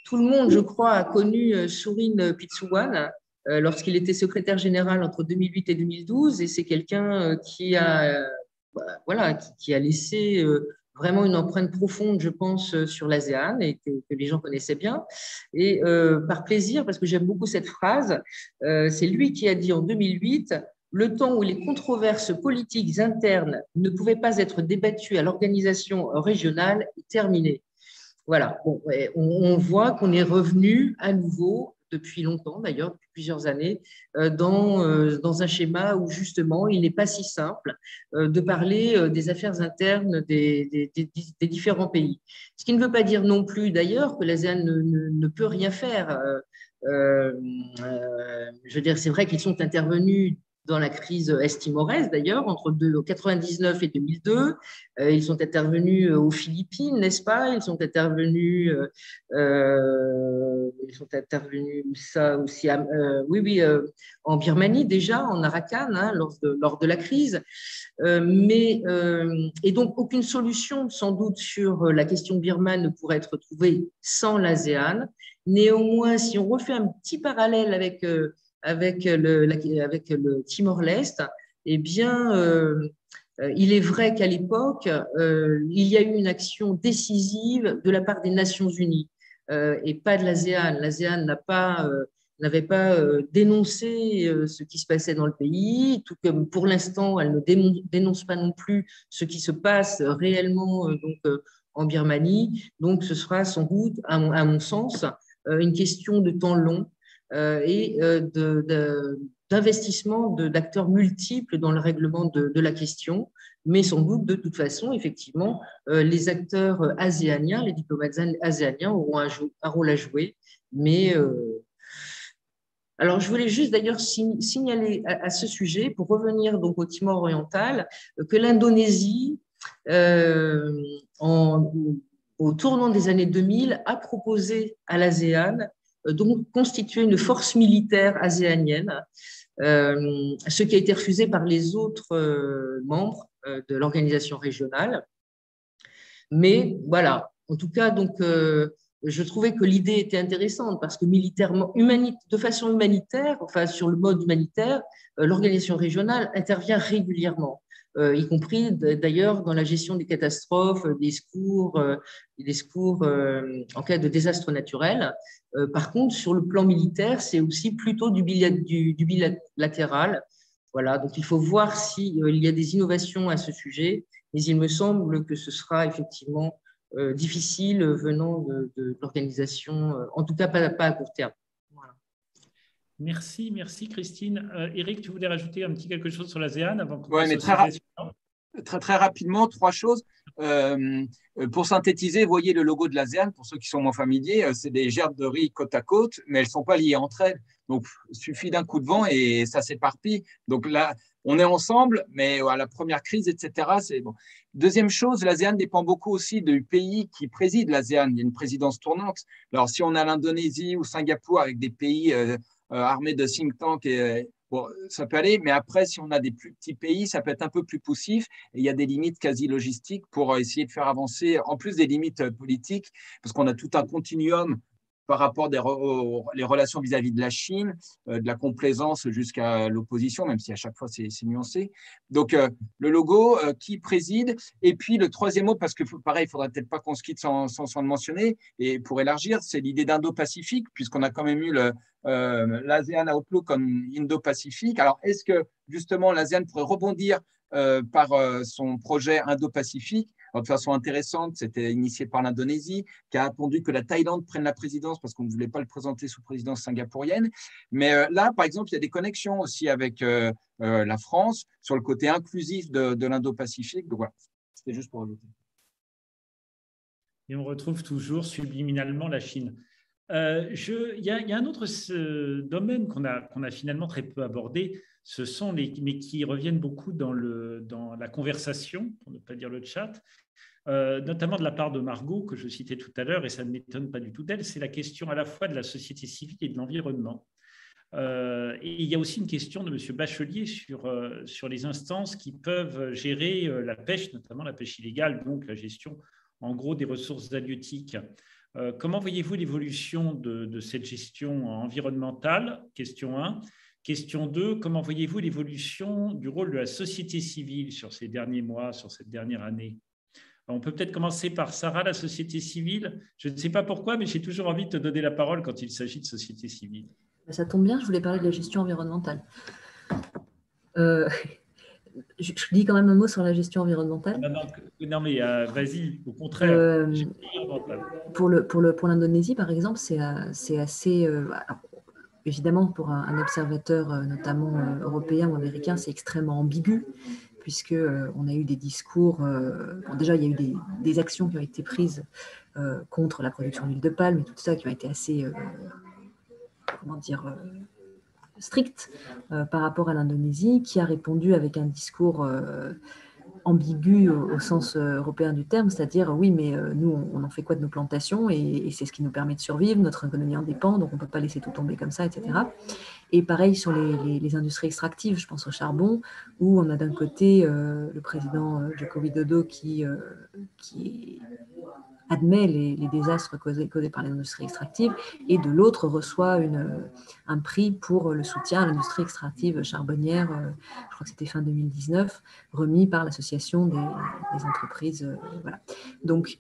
tout le monde, je crois, a connu Surin Pitsuwan lorsqu'il était secrétaire général entre 2008 et 2012, et c'est quelqu'un qui a laissé vraiment une empreinte profonde, je pense, sur l'ASEAN et que les gens connaissaient bien. Et par plaisir, parce que j'aime beaucoup cette phrase, c'est lui qui a dit en 2008 « Le temps où les controverses politiques internes ne pouvaient pas être débattues à l'organisation régionale est terminé. » Voilà, bon, on voit qu'on est revenu à nouveau, depuis longtemps d'ailleurs, depuis plusieurs années, dans un schéma où justement il n'est pas si simple de parler des affaires internes des différents pays. Ce qui ne veut pas dire non plus d'ailleurs que l'ASEAN ne peut rien faire. Je veux dire, c'est vrai qu'ils sont intervenus dans la crise est-timoraise d'ailleurs, entre 1999 et 2002. Ils sont intervenus aux Philippines, n'est-ce pas? Ils sont intervenus ça aussi, en Birmanie déjà, en Arakan, hein, lors de la crise. Et donc, aucune solution sans doute sur la question birmane ne pourrait être trouvée sans l'ASEAN. Néanmoins, si on refait un petit parallèle avec le Timor-Leste, eh bien, il est vrai qu'à l'époque, il y a eu une action décisive de la part des Nations Unies et pas de l'ASEAN. L'ASEAN n'avait pas dénoncé ce qui se passait dans le pays, tout comme pour l'instant, elle ne dénonce pas non plus ce qui se passe réellement en Birmanie. Donc, ce sera sans doute, à mon sens, une question de temps long, et d'investissement d'acteurs multiples dans le règlement de la question, mais sans doute, de toute façon, effectivement, les acteurs aséaniens, les diplomates aséaniens auront un rôle à jouer. Mais alors, je voulais juste d'ailleurs signaler à ce sujet, pour revenir donc au Timor oriental, que l'Indonésie, au tournant des années 2000, a proposé à l'ASEAN donc constituer une force militaire aséanienne, ce qui a été refusé par les autres membres de l'organisation régionale. Mais voilà, en tout cas, donc, je trouvais que l'idée était intéressante parce que militairement, de façon humanitaire, enfin sur le mode humanitaire, l'organisation régionale intervient régulièrement, y compris d'ailleurs dans la gestion des catastrophes, des secours en cas de désastre naturel. Par contre, sur le plan militaire, c'est aussi plutôt du bilatéral. Voilà, donc il faut voir s'il y a des innovations à ce sujet, mais il me semble que ce sera effectivement difficile venant de l'organisation, en tout cas pas à court terme. Merci Christine. Éric, tu voulais rajouter un petit quelque chose sur l'ASEAN avant qu'on… Oui, mais très rapidement, trois choses. Pour synthétiser, voyez le logo de l'ASEAN, pour ceux qui sont moins familiers, c'est des gerbes de riz côte à côte, mais elles ne sont pas liées entre elles. Donc, il suffit d'un coup de vent et ça s'éparpille. Donc là, on est ensemble, mais à la première crise, etc., c'est bon. Deuxième chose, l'ASEAN dépend beaucoup aussi du pays qui préside l'ASEAN. Il y a une présidence tournante. Alors, si on a l'Indonésie ou Singapour avec des pays armés de think tanks, bon, ça peut aller, mais après, si on a des plus petits pays, ça peut être un peu plus poussif et il y a des limites quasi logistiques pour essayer de faire avancer, en plus des limites politiques, parce qu'on a tout un continuum par rapport aux relations vis-à-vis de la Chine, de la complaisance jusqu'à l'opposition, même si à chaque fois c'est nuancé. Donc, le logo qui préside. Et puis, le troisième mot, parce que pareil, il ne faudrait peut-être pas qu'on se quitte sans le mentionner, et pour élargir, c'est l'idée d'Indo-Pacifique, puisqu'on a quand même eu l'ASEAN Outlook comme Indo-Pacifique. Alors, est-ce que justement l'ASEAN pourrait rebondir par son projet Indo-Pacifique? Alors, de façon intéressante, c'était initié par l'Indonésie, qui a attendu que la Thaïlande prenne la présidence parce qu'on ne voulait pas le présenter sous présidence singapourienne. Mais là, par exemple, il y a des connexions aussi avec la France sur le côté inclusif de l'Indo-Pacifique. Donc voilà, c'était juste pour ajouter. Et on retrouve toujours subliminalement la Chine. Il y a un autre domaine qu'on a finalement très peu abordé, mais qui reviennent beaucoup dans la conversation, pour ne pas dire le chat, notamment de la part de Margot, que je citais tout à l'heure, et ça ne m'étonne pas du tout d'elle, c'est la question à la fois de la société civile et de l'environnement. Et il y a aussi une question de M. Bachelier sur les instances qui peuvent gérer la pêche, notamment la pêche illégale, donc la gestion en gros des ressources halieutiques. Comment voyez-vous l'évolution de cette gestion environnementale? Question 1. Question 2. Comment voyez-vous l'évolution du rôle de la société civile sur ces derniers mois, sur cette dernière année? On peut peut-être commencer par Sarah, la société civile. Je ne sais pas pourquoi, mais j'ai toujours envie de te donner la parole quand il s'agit de société civile. Ça tombe bien, je voulais parler de la gestion environnementale. Je dis quand même un mot sur la gestion environnementale. Non mais vas-y, au contraire. Pour l'Indonésie, par exemple, c'est assez… évidemment, pour un observateur, notamment européen ou américain, c'est extrêmement ambigu, puisque on a eu des discours… Bon, déjà, il y a eu des actions qui ont été prises contre la production d'huile de palme et tout ça, qui ont été assez… comment dire… strictes par rapport à l'Indonésie, qui a répondu avec un discours ambigu au sens européen du terme, c'est-à-dire oui, mais nous, on en fait quoi de nos plantations et c'est ce qui nous permet de survivre, notre économie en dépend, donc on ne peut pas laisser tout tomber comme ça, etc. Et pareil sur les industries extractives, je pense au charbon, où on a d'un côté le président Joko Widodo qui admet les désastres causés par l'industrie extractive, et de l'autre reçoit un prix pour le soutien à l'industrie extractive charbonnière, je crois que c'était fin 2019, remis par l'association des entreprises. Voilà. Donc,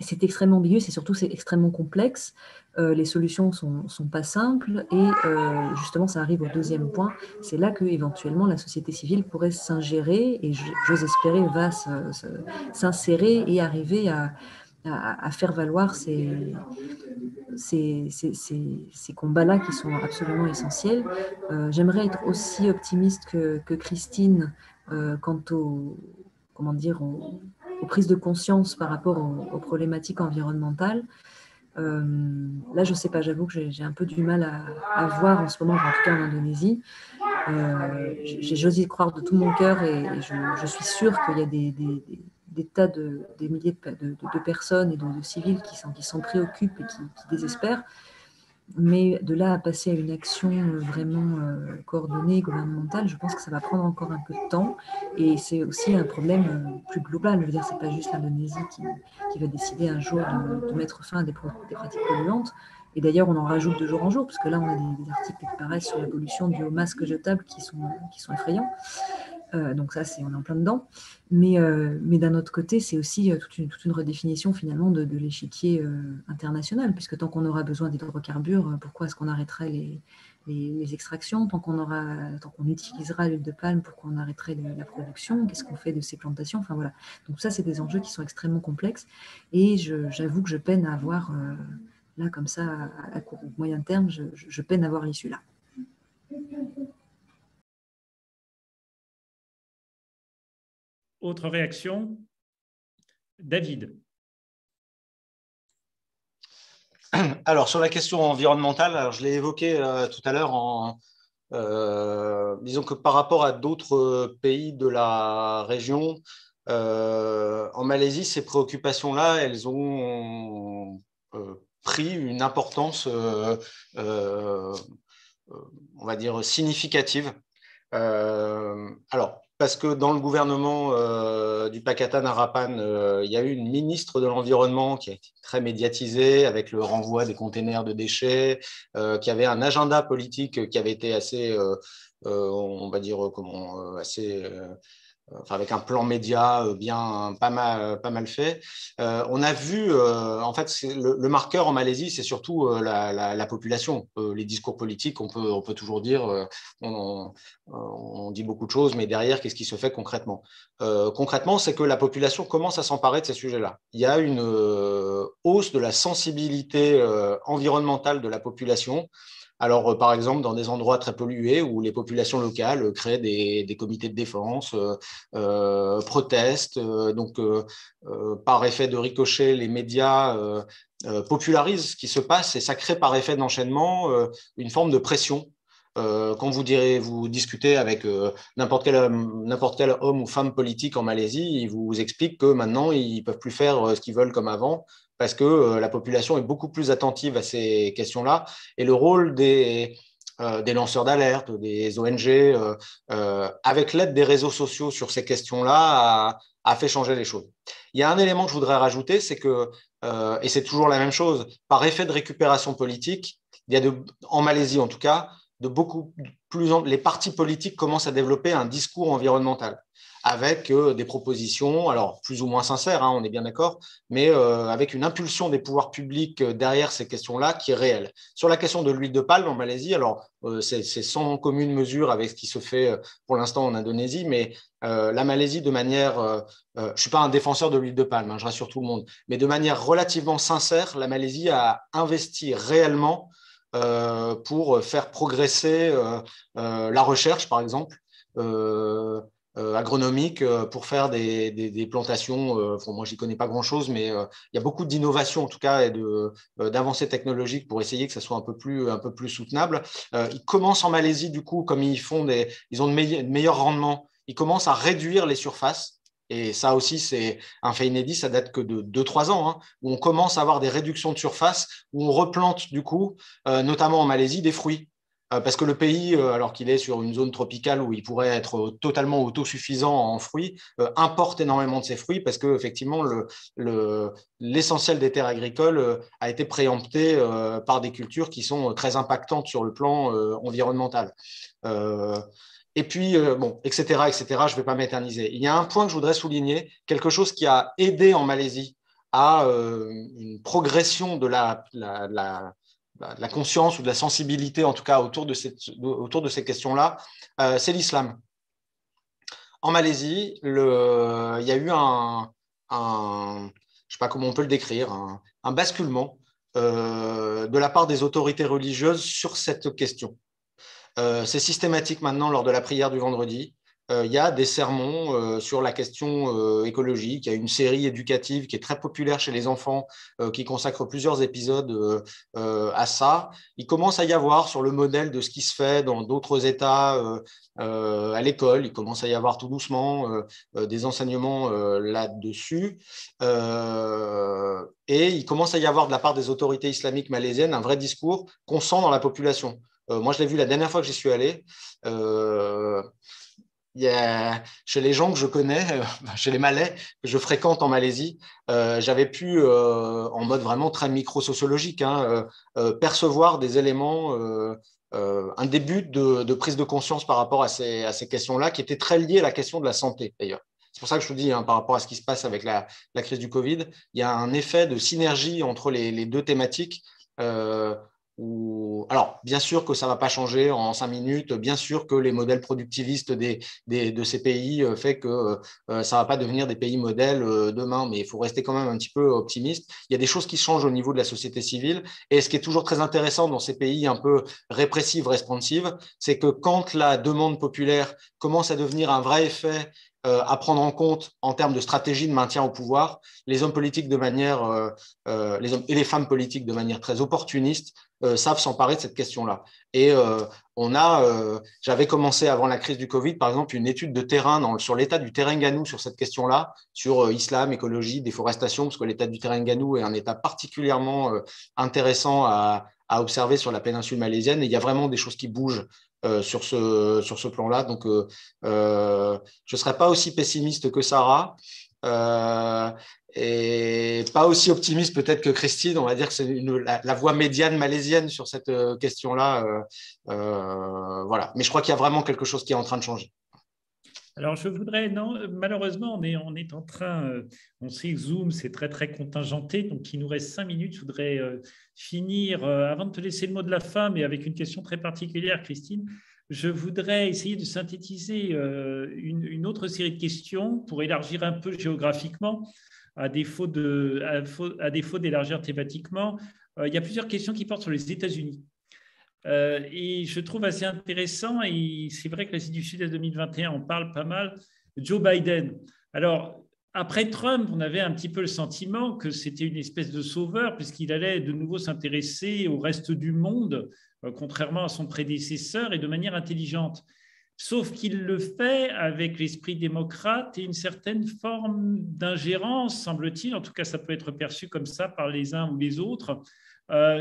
c'est extrêmement ambigu, c'est surtout extrêmement complexe, les solutions ne sont pas simples, et justement, ça arrive au deuxième point, c'est là que éventuellement la société civile pourrait s'ingérer, et j'ose espérer va s'insérer et arriver à faire valoir ces combats-là qui sont absolument essentiels. J'aimerais être aussi optimiste que Christine quant aux prises de conscience par rapport aux problématiques environnementales. Là, je ne sais pas, j'avoue que j'ai un peu du mal à voir en ce moment, en tout cas en Indonésie. J'ose y croire de tout mon cœur et je suis sûre qu'il y a des milliers de personnes et de civils qui s'en préoccupent et qui désespèrent. Mais de là à passer à une action vraiment coordonnée, gouvernementale, je pense que ça va prendre encore un peu de temps. Et c'est aussi un problème plus global. Je veux dire, ce n'est pas juste l'Indonésie qui va décider un jour de mettre fin à des pratiques polluantes. Et d'ailleurs, on en rajoute de jour en jour, parce que là, on a des articles qui paraissent sur la pollution due aux masques jetables qui sont effrayants. Donc ça, on est en plein dedans. Mais d'un autre côté, c'est aussi toute une redéfinition finalement de l'échiquier international, puisque tant qu'on aura besoin d'hydrocarbures, pourquoi est-ce qu'on arrêterait les extractions? Tant qu'on utilisera l'huile de palme, pourquoi on arrêterait la production? Qu'est-ce qu'on fait de ces plantations? Enfin voilà. Donc ça, c'est des enjeux qui sont extrêmement complexes. Et j'avoue que je peine à avoir, là comme ça, à court ou moyen terme, je peine à avoir l'issue là. Autre réaction? David. Alors, sur la question environnementale, alors je l'ai évoqué tout à l'heure, disons que par rapport à d'autres pays de la région, en Malaisie, ces préoccupations-là, elles ont pris une importance, on va dire, significative. Alors, parce que dans le gouvernement du Pakatan Harapan, il y a eu une ministre de l'Environnement qui a été très médiatisée avec le renvoi des containers de déchets, qui avait un agenda politique qui avait été assez, on va dire, comment, assez... Enfin, avec un plan média bien pas mal fait. On a vu, en fait, le marqueur en Malaisie, c'est surtout la population. Les discours politiques, on peut toujours dire, on dit beaucoup de choses, mais derrière, qu'est-ce qui se fait concrètement? Concrètement, c'est que la population commence à s'emparer de ces sujets-là. Il y a une hausse de la sensibilité environnementale de la population. Alors, par exemple, dans des endroits très pollués où les populations locales créent des comités de défense, protestent, donc par effet de ricochet, les médias popularisent ce qui se passe et ça crée par effet d'enchaînement une forme de pression. Quand vous discutez avec n'importe quel homme ou femme politique en Malaisie, ils vous expliquent que maintenant, ils ne peuvent plus faire ce qu'ils veulent comme avant, parce que la population est beaucoup plus attentive à ces questions-là, et le rôle des lanceurs d'alerte, des ONG, avec l'aide des réseaux sociaux sur ces questions-là, a fait changer les choses. Il y a un élément que je voudrais rajouter, c'est que, et c'est toujours la même chose, par effet de récupération politique, il y a en Malaisie en tout cas, les partis politiques commencent à développer un discours environnemental, avec des propositions, alors plus ou moins sincères, hein, on est bien d'accord, mais avec une impulsion des pouvoirs publics derrière ces questions-là qui est réelle. Sur la question de l'huile de palme en Malaisie, alors c'est sans commune mesure avec ce qui se fait pour l'instant en Indonésie, mais la Malaisie de manière, je ne suis pas un défenseur de l'huile de palme, hein, je rassure tout le monde, mais de manière relativement sincère, la Malaisie a investi réellement pour faire progresser la recherche, par exemple, agronomique pour faire des plantations. Bon, moi, je n'y connais pas grand-chose, mais il y a beaucoup d'innovations, en tout cas, et d'avancées technologiques pour essayer que ça soit un peu plus soutenable. Ils commencent en Malaisie, du coup, comme ils ont de meilleurs rendements, ils commencent à réduire les surfaces. Et ça aussi, c'est un fait inédit, ça date que de 2-3 ans, hein, où on commence à avoir des réductions de surface, où on replante, du coup, notamment en Malaisie, des fruits. Parce que le pays, alors qu'il est sur une zone tropicale où il pourrait être totalement autosuffisant en fruits, importe énormément de ses fruits parce que effectivement l'essentiel des terres agricoles a été préempté par des cultures qui sont très impactantes sur le plan environnemental. Et puis, bon, etc., etc., je ne vais pas m'éterniser. Il y a un point que je voudrais souligner, quelque chose qui a aidé en Malaisie à une progression de la conscience ou de la sensibilité, en tout cas, autour de ces questions-là, c'est l'islam. En Malaisie, il y a eu je ne sais pas comment on peut le décrire, un basculement de la part des autorités religieuses sur cette question. C'est systématique maintenant lors de la prière du vendredi. Il y a des sermons sur la question écologique. Il y a une série éducative qui est très populaire chez les enfants qui consacre plusieurs épisodes à ça. Il commence à y avoir, sur le modèle de ce qui se fait dans d'autres États à l'école, il commence à y avoir tout doucement des enseignements là-dessus. Et il commence à y avoir de la part des autorités islamiques malaisiennes un vrai discours qu'on sent dans la population. Moi, je l'ai vu la dernière fois que j'y suis allé. Chez les gens que je connais, chez les Malais que je fréquente en Malaisie, j'avais pu, en mode vraiment très micro-sociologique, hein, percevoir des éléments, un début de prise de conscience par rapport à ces questions-là, qui étaient très liées à la question de la santé, d'ailleurs. C'est pour ça que je vous dis, hein, par rapport à ce qui se passe avec la crise du Covid, il y a un effet de synergie entre les deux thématiques. Alors, bien sûr que ça ne va pas changer en 5 minutes, bien sûr que les modèles productivistes de ces pays fait que ça ne va pas devenir des pays modèles demain, mais il faut rester quand même un petit peu optimiste. Il y a des choses qui changent au niveau de la société civile, et ce qui est toujours très intéressant dans ces pays un peu répressives, responsives, c'est que quand la demande populaire commence à devenir un vrai effet à prendre en compte en termes de stratégie de maintien au pouvoir, les hommes politiques de manière, les hommes et les femmes politiques de manière très opportuniste savent s'emparer de cette question-là. Et on a, j'avais commencé avant la crise du Covid, par exemple, une étude de terrain sur l'état du Terengganu sur cette question-là, sur islam, écologie, déforestation, parce que l'état du Terengganu est un état particulièrement intéressant à observer sur la péninsule malaisienne. Et il y a vraiment des choses qui bougent sur ce plan-là. Donc, je ne serais pas aussi pessimiste que Sarah et pas aussi optimiste peut-être que Christine. On va dire que c'est la voie médiane malaisienne sur cette question-là. Voilà. Mais je crois qu'il y a vraiment quelque chose qui est en train de changer. Alors, je voudrais… Non, malheureusement, on est en train… on sait que Zoom, c'est très, très contingenté. Donc, il nous reste 5 minutes. Je voudrais finir, avant de te laisser le mot de la fin, mais avec une question très particulière, Christine. Je voudrais essayer de synthétiser une autre série de questions pour élargir un peu géographiquement, à défaut d'élargir thématiquement. Il y a plusieurs questions qui portent sur les États-Unis. Et je trouve assez intéressant, et c'est vrai que l'Asie du Sud-Est 2021 en parle pas mal, Joe Biden. Alors, après Trump, on avait un petit peu le sentiment que c'était une espèce de sauveur, puisqu'il allait de nouveau s'intéresser au reste du monde, contrairement à son prédécesseur, et de manière intelligente. Sauf qu'il le fait avec l'esprit démocrate et une certaine forme d'ingérence, semble-t-il. En tout cas, ça peut être perçu comme ça par les uns ou les autres.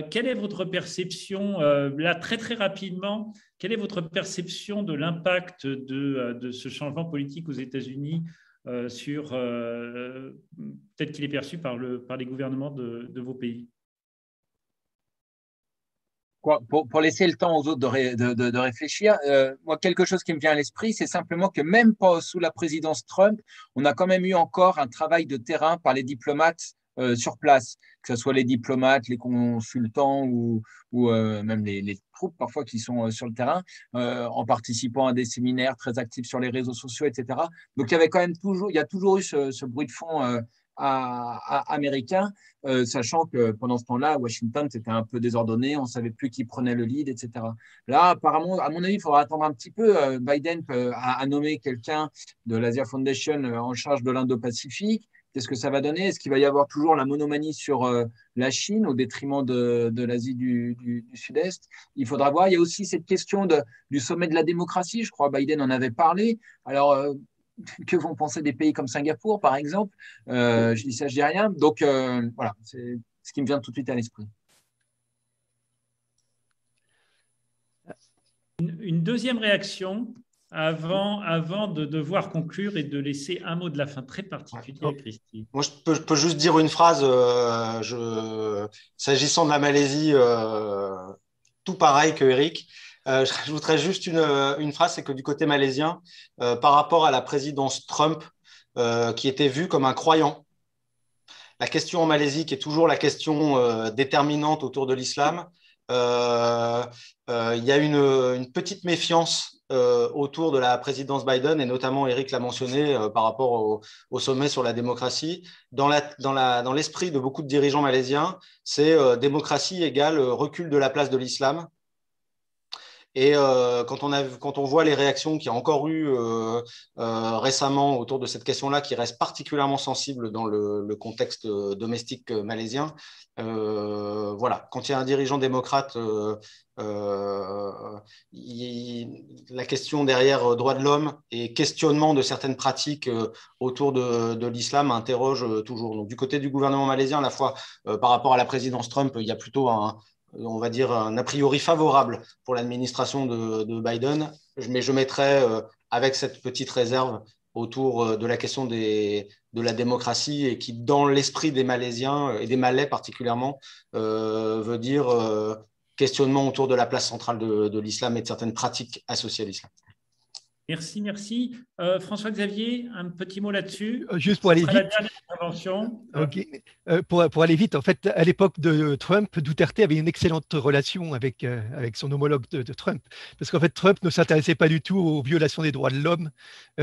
Quelle est votre perception, là très très rapidement, quelle est votre perception de l'impact de ce changement politique aux États-Unis sur, peut-être qu'il est perçu par les gouvernements de vos pays? Quoi, pour laisser le temps aux autres de réfléchir, moi, quelque chose qui me vient à l'esprit, c'est simplement que même pas sous la présidence Trump, on a quand même eu encore un travail de terrain par les diplomates sur place, que ce soit les diplomates, les consultants ou même les troupes parfois qui sont sur le terrain, en participant à des séminaires très actifs sur les réseaux sociaux, etc. Donc, il y a toujours eu ce bruit de fond américain, sachant que pendant ce temps-là, Washington, c'était un peu désordonné, on ne savait plus qui prenait le lead, etc. Là, apparemment, à mon avis, il faudra attendre un petit peu. Biden a nommé quelqu'un de l'Asia Foundation en charge de l'Indo-Pacifique. Qu'est-ce que ça va donner? Est-ce qu'il va y avoir toujours la monomanie sur la Chine au détriment de l'Asie du Sud-Est? Il faudra voir. Il y a aussi cette question du sommet de la démocratie. Je crois Biden en avait parlé. Alors, que vont penser des pays comme Singapour, par exemple? Je dis rien. Donc, voilà, c'est ce qui me vient tout de suite à l'esprit. Une deuxième réaction avant de devoir conclure et de laisser un mot de la fin très particulier à Christine. Moi, je peux juste dire une phrase. S'agissant de la Malaisie, tout pareil que Eric, je rajouterais juste une phrase, c'est que du côté malaisien, par rapport à la présidence Trump, qui était vue comme un croyant, la question en Malaisie, qui est toujours la question déterminante autour de l'islam, il y a une petite méfiance autour de la présidence Biden, et notamment Eric l'a mentionné par rapport au sommet sur la démocratie. Dans l'esprit de beaucoup de dirigeants malaisiens, c'est démocratie égale recul de la place de l'islam. Et quand on voit les réactions qu'il y a encore eu récemment autour de cette question-là, qui reste particulièrement sensible dans le contexte domestique malaisien, voilà, quand il y a un dirigeant démocrate, la question derrière droits de l'homme et questionnement de certaines pratiques autour de l'islam interroge toujours. Donc, du côté du gouvernement malaisien, à la fois par rapport à la présidence Trump, il y a plutôt on va dire un a priori favorable pour l'administration de Biden, mais je mettrai avec cette petite réserve autour de la question de la démocratie, et qui, dans l'esprit des Malaisiens et des Malais particulièrement, veut dire questionnement autour de la place centrale de l'islam et de certaines pratiques associées à l'islam. Merci, merci. François-Xavier, un petit mot là-dessus. Juste pour aller vite. La dernière intervention. Okay. Pour aller vite, en fait, à l'époque de Trump, Duterte avait une excellente relation avec son homologue de Trump, parce qu'en fait, Trump ne s'intéressait pas du tout aux violations des droits de l'homme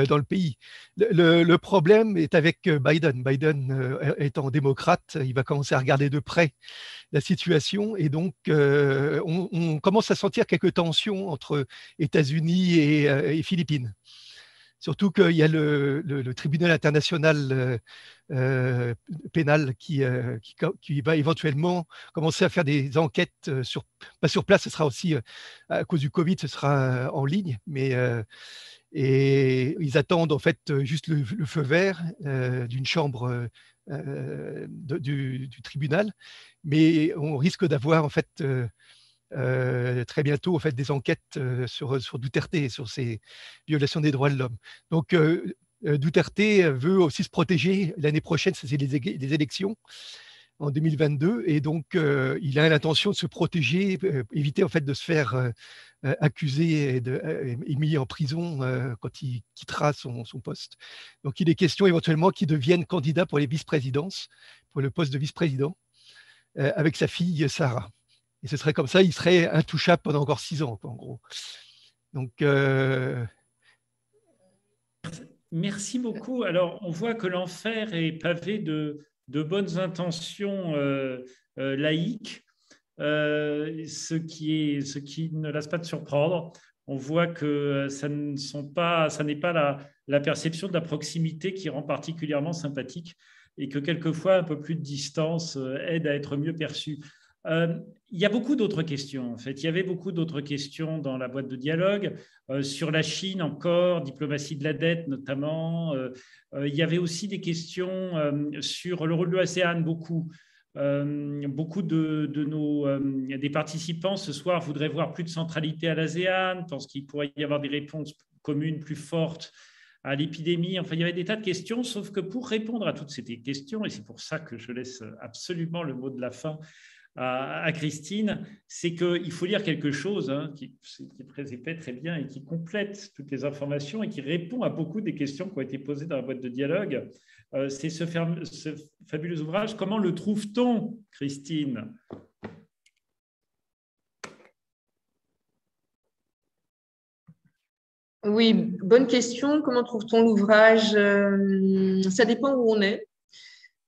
dans le pays. Le problème est avec Biden. Biden étant démocrate, il va commencer à regarder de près la situation, et donc on commence à sentir quelques tensions entre États-Unis et Philippines. Surtout qu'il y a le tribunal international pénal qui va éventuellement commencer à faire des enquêtes, pas sur place, ce sera aussi, à cause du Covid, ce sera en ligne, mais et ils attendent en fait juste le feu vert d'une chambre du tribunal, mais on risque d'avoir en fait… très bientôt en fait, des enquêtes sur Duterte et sur ses violations des droits de l'homme. Donc Duterte veut aussi se protéger. L'année prochaine, c'est les élections en 2022, et donc il a l'intention de se protéger, éviter en fait, de se faire accuser et mis en prison quand il quittera son poste. Donc il est question éventuellement qu'il devienne candidat pour les vice-présidences, pour le poste de vice-président, avec sa fille Sarah. Et ce serait comme ça, il serait intouchable pendant encore 6 ans, en gros. Donc, Merci beaucoup. Alors, on voit que l'enfer est pavé de bonnes intentions laïques, ce qui ne laisse pas de surprendre. On voit que ça n'est pas la perception de la proximité qui rend particulièrement sympathique, et que quelquefois un peu plus de distance aide à être mieux perçu. Il y a beaucoup d'autres questions, en fait. Il y avait beaucoup d'autres questions dans la boîte de dialogue, sur la Chine encore, diplomatie de la dette notamment. Il y avait aussi des questions sur le rôle de l'ASEAN, beaucoup. Beaucoup des participants ce soir voudraient voir plus de centralité à l'ASEAN, pensent qu'il pourrait y avoir des réponses communes plus fortes à l'épidémie. Enfin, il y avait des tas de questions, sauf que pour répondre à toutes ces questions, et c'est pour ça que je laisse absolument le mot de la fin à Christine, c'est qu'il faut lire quelque chose qui précède très bien et qui complète toutes les informations et qui répond à beaucoup des questions qui ont été posées dans la boîte de dialogue. C'est ce fabuleux ouvrage. Comment le trouve-t-on, Christine? Oui, bonne question. Comment trouve-t-on l'ouvrage? Ça dépend où on est.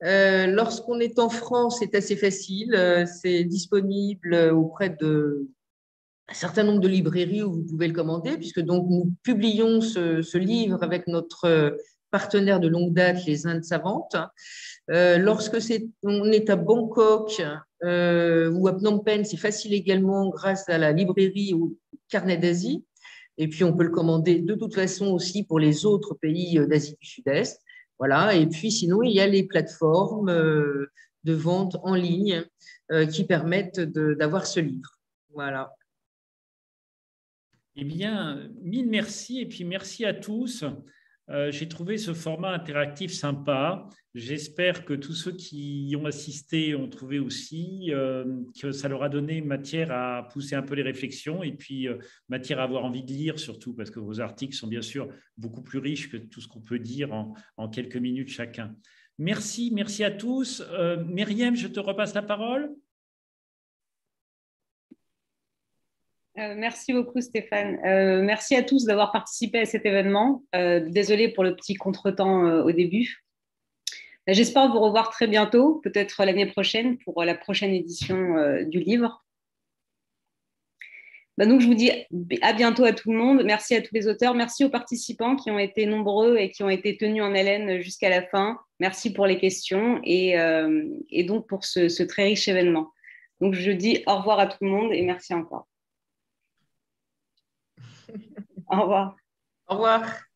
Lorsqu'on est en France, c'est assez facile, c'est disponible auprès d'un certain nombre de librairies où vous pouvez le commander, puisque donc nous publions ce livre avec notre partenaire de longue date, les Indes savantes. Lorsqu'on est à Bangkok ou à Phnom Penh, c'est facile également grâce à la librairie ou au Carnet d'Asie, et puis on peut le commander de toute façon aussi pour les autres pays d'Asie du Sud-Est. Voilà. Et puis, sinon, il y a les plateformes de vente en ligne qui permettent d'avoir ce livre. Voilà. Eh bien, mille merci et puis merci à tous. J'ai trouvé ce format interactif sympa. J'espère que tous ceux qui y ont assisté ont trouvé aussi que ça leur a donné matière à pousser un peu les réflexions et puis matière à avoir envie de lire surtout, parce que vos articles sont bien sûr beaucoup plus riches que tout ce qu'on peut dire en quelques minutes chacun. Merci à tous. Myriam, je te repasse la parole. Merci beaucoup, Stéphane. Merci à tous d'avoir participé à cet événement. Désolée pour le petit contretemps au début. J'espère vous revoir très bientôt, peut-être l'année prochaine, pour la prochaine édition du livre. Donc, je vous dis à bientôt à tout le monde. Merci à tous les auteurs. Merci aux participants qui ont été nombreux et qui ont été tenus en haleine jusqu'à la fin. Merci pour les questions et donc pour ce très riche événement. Donc, je dis au revoir à tout le monde et merci encore. Au revoir. Au revoir.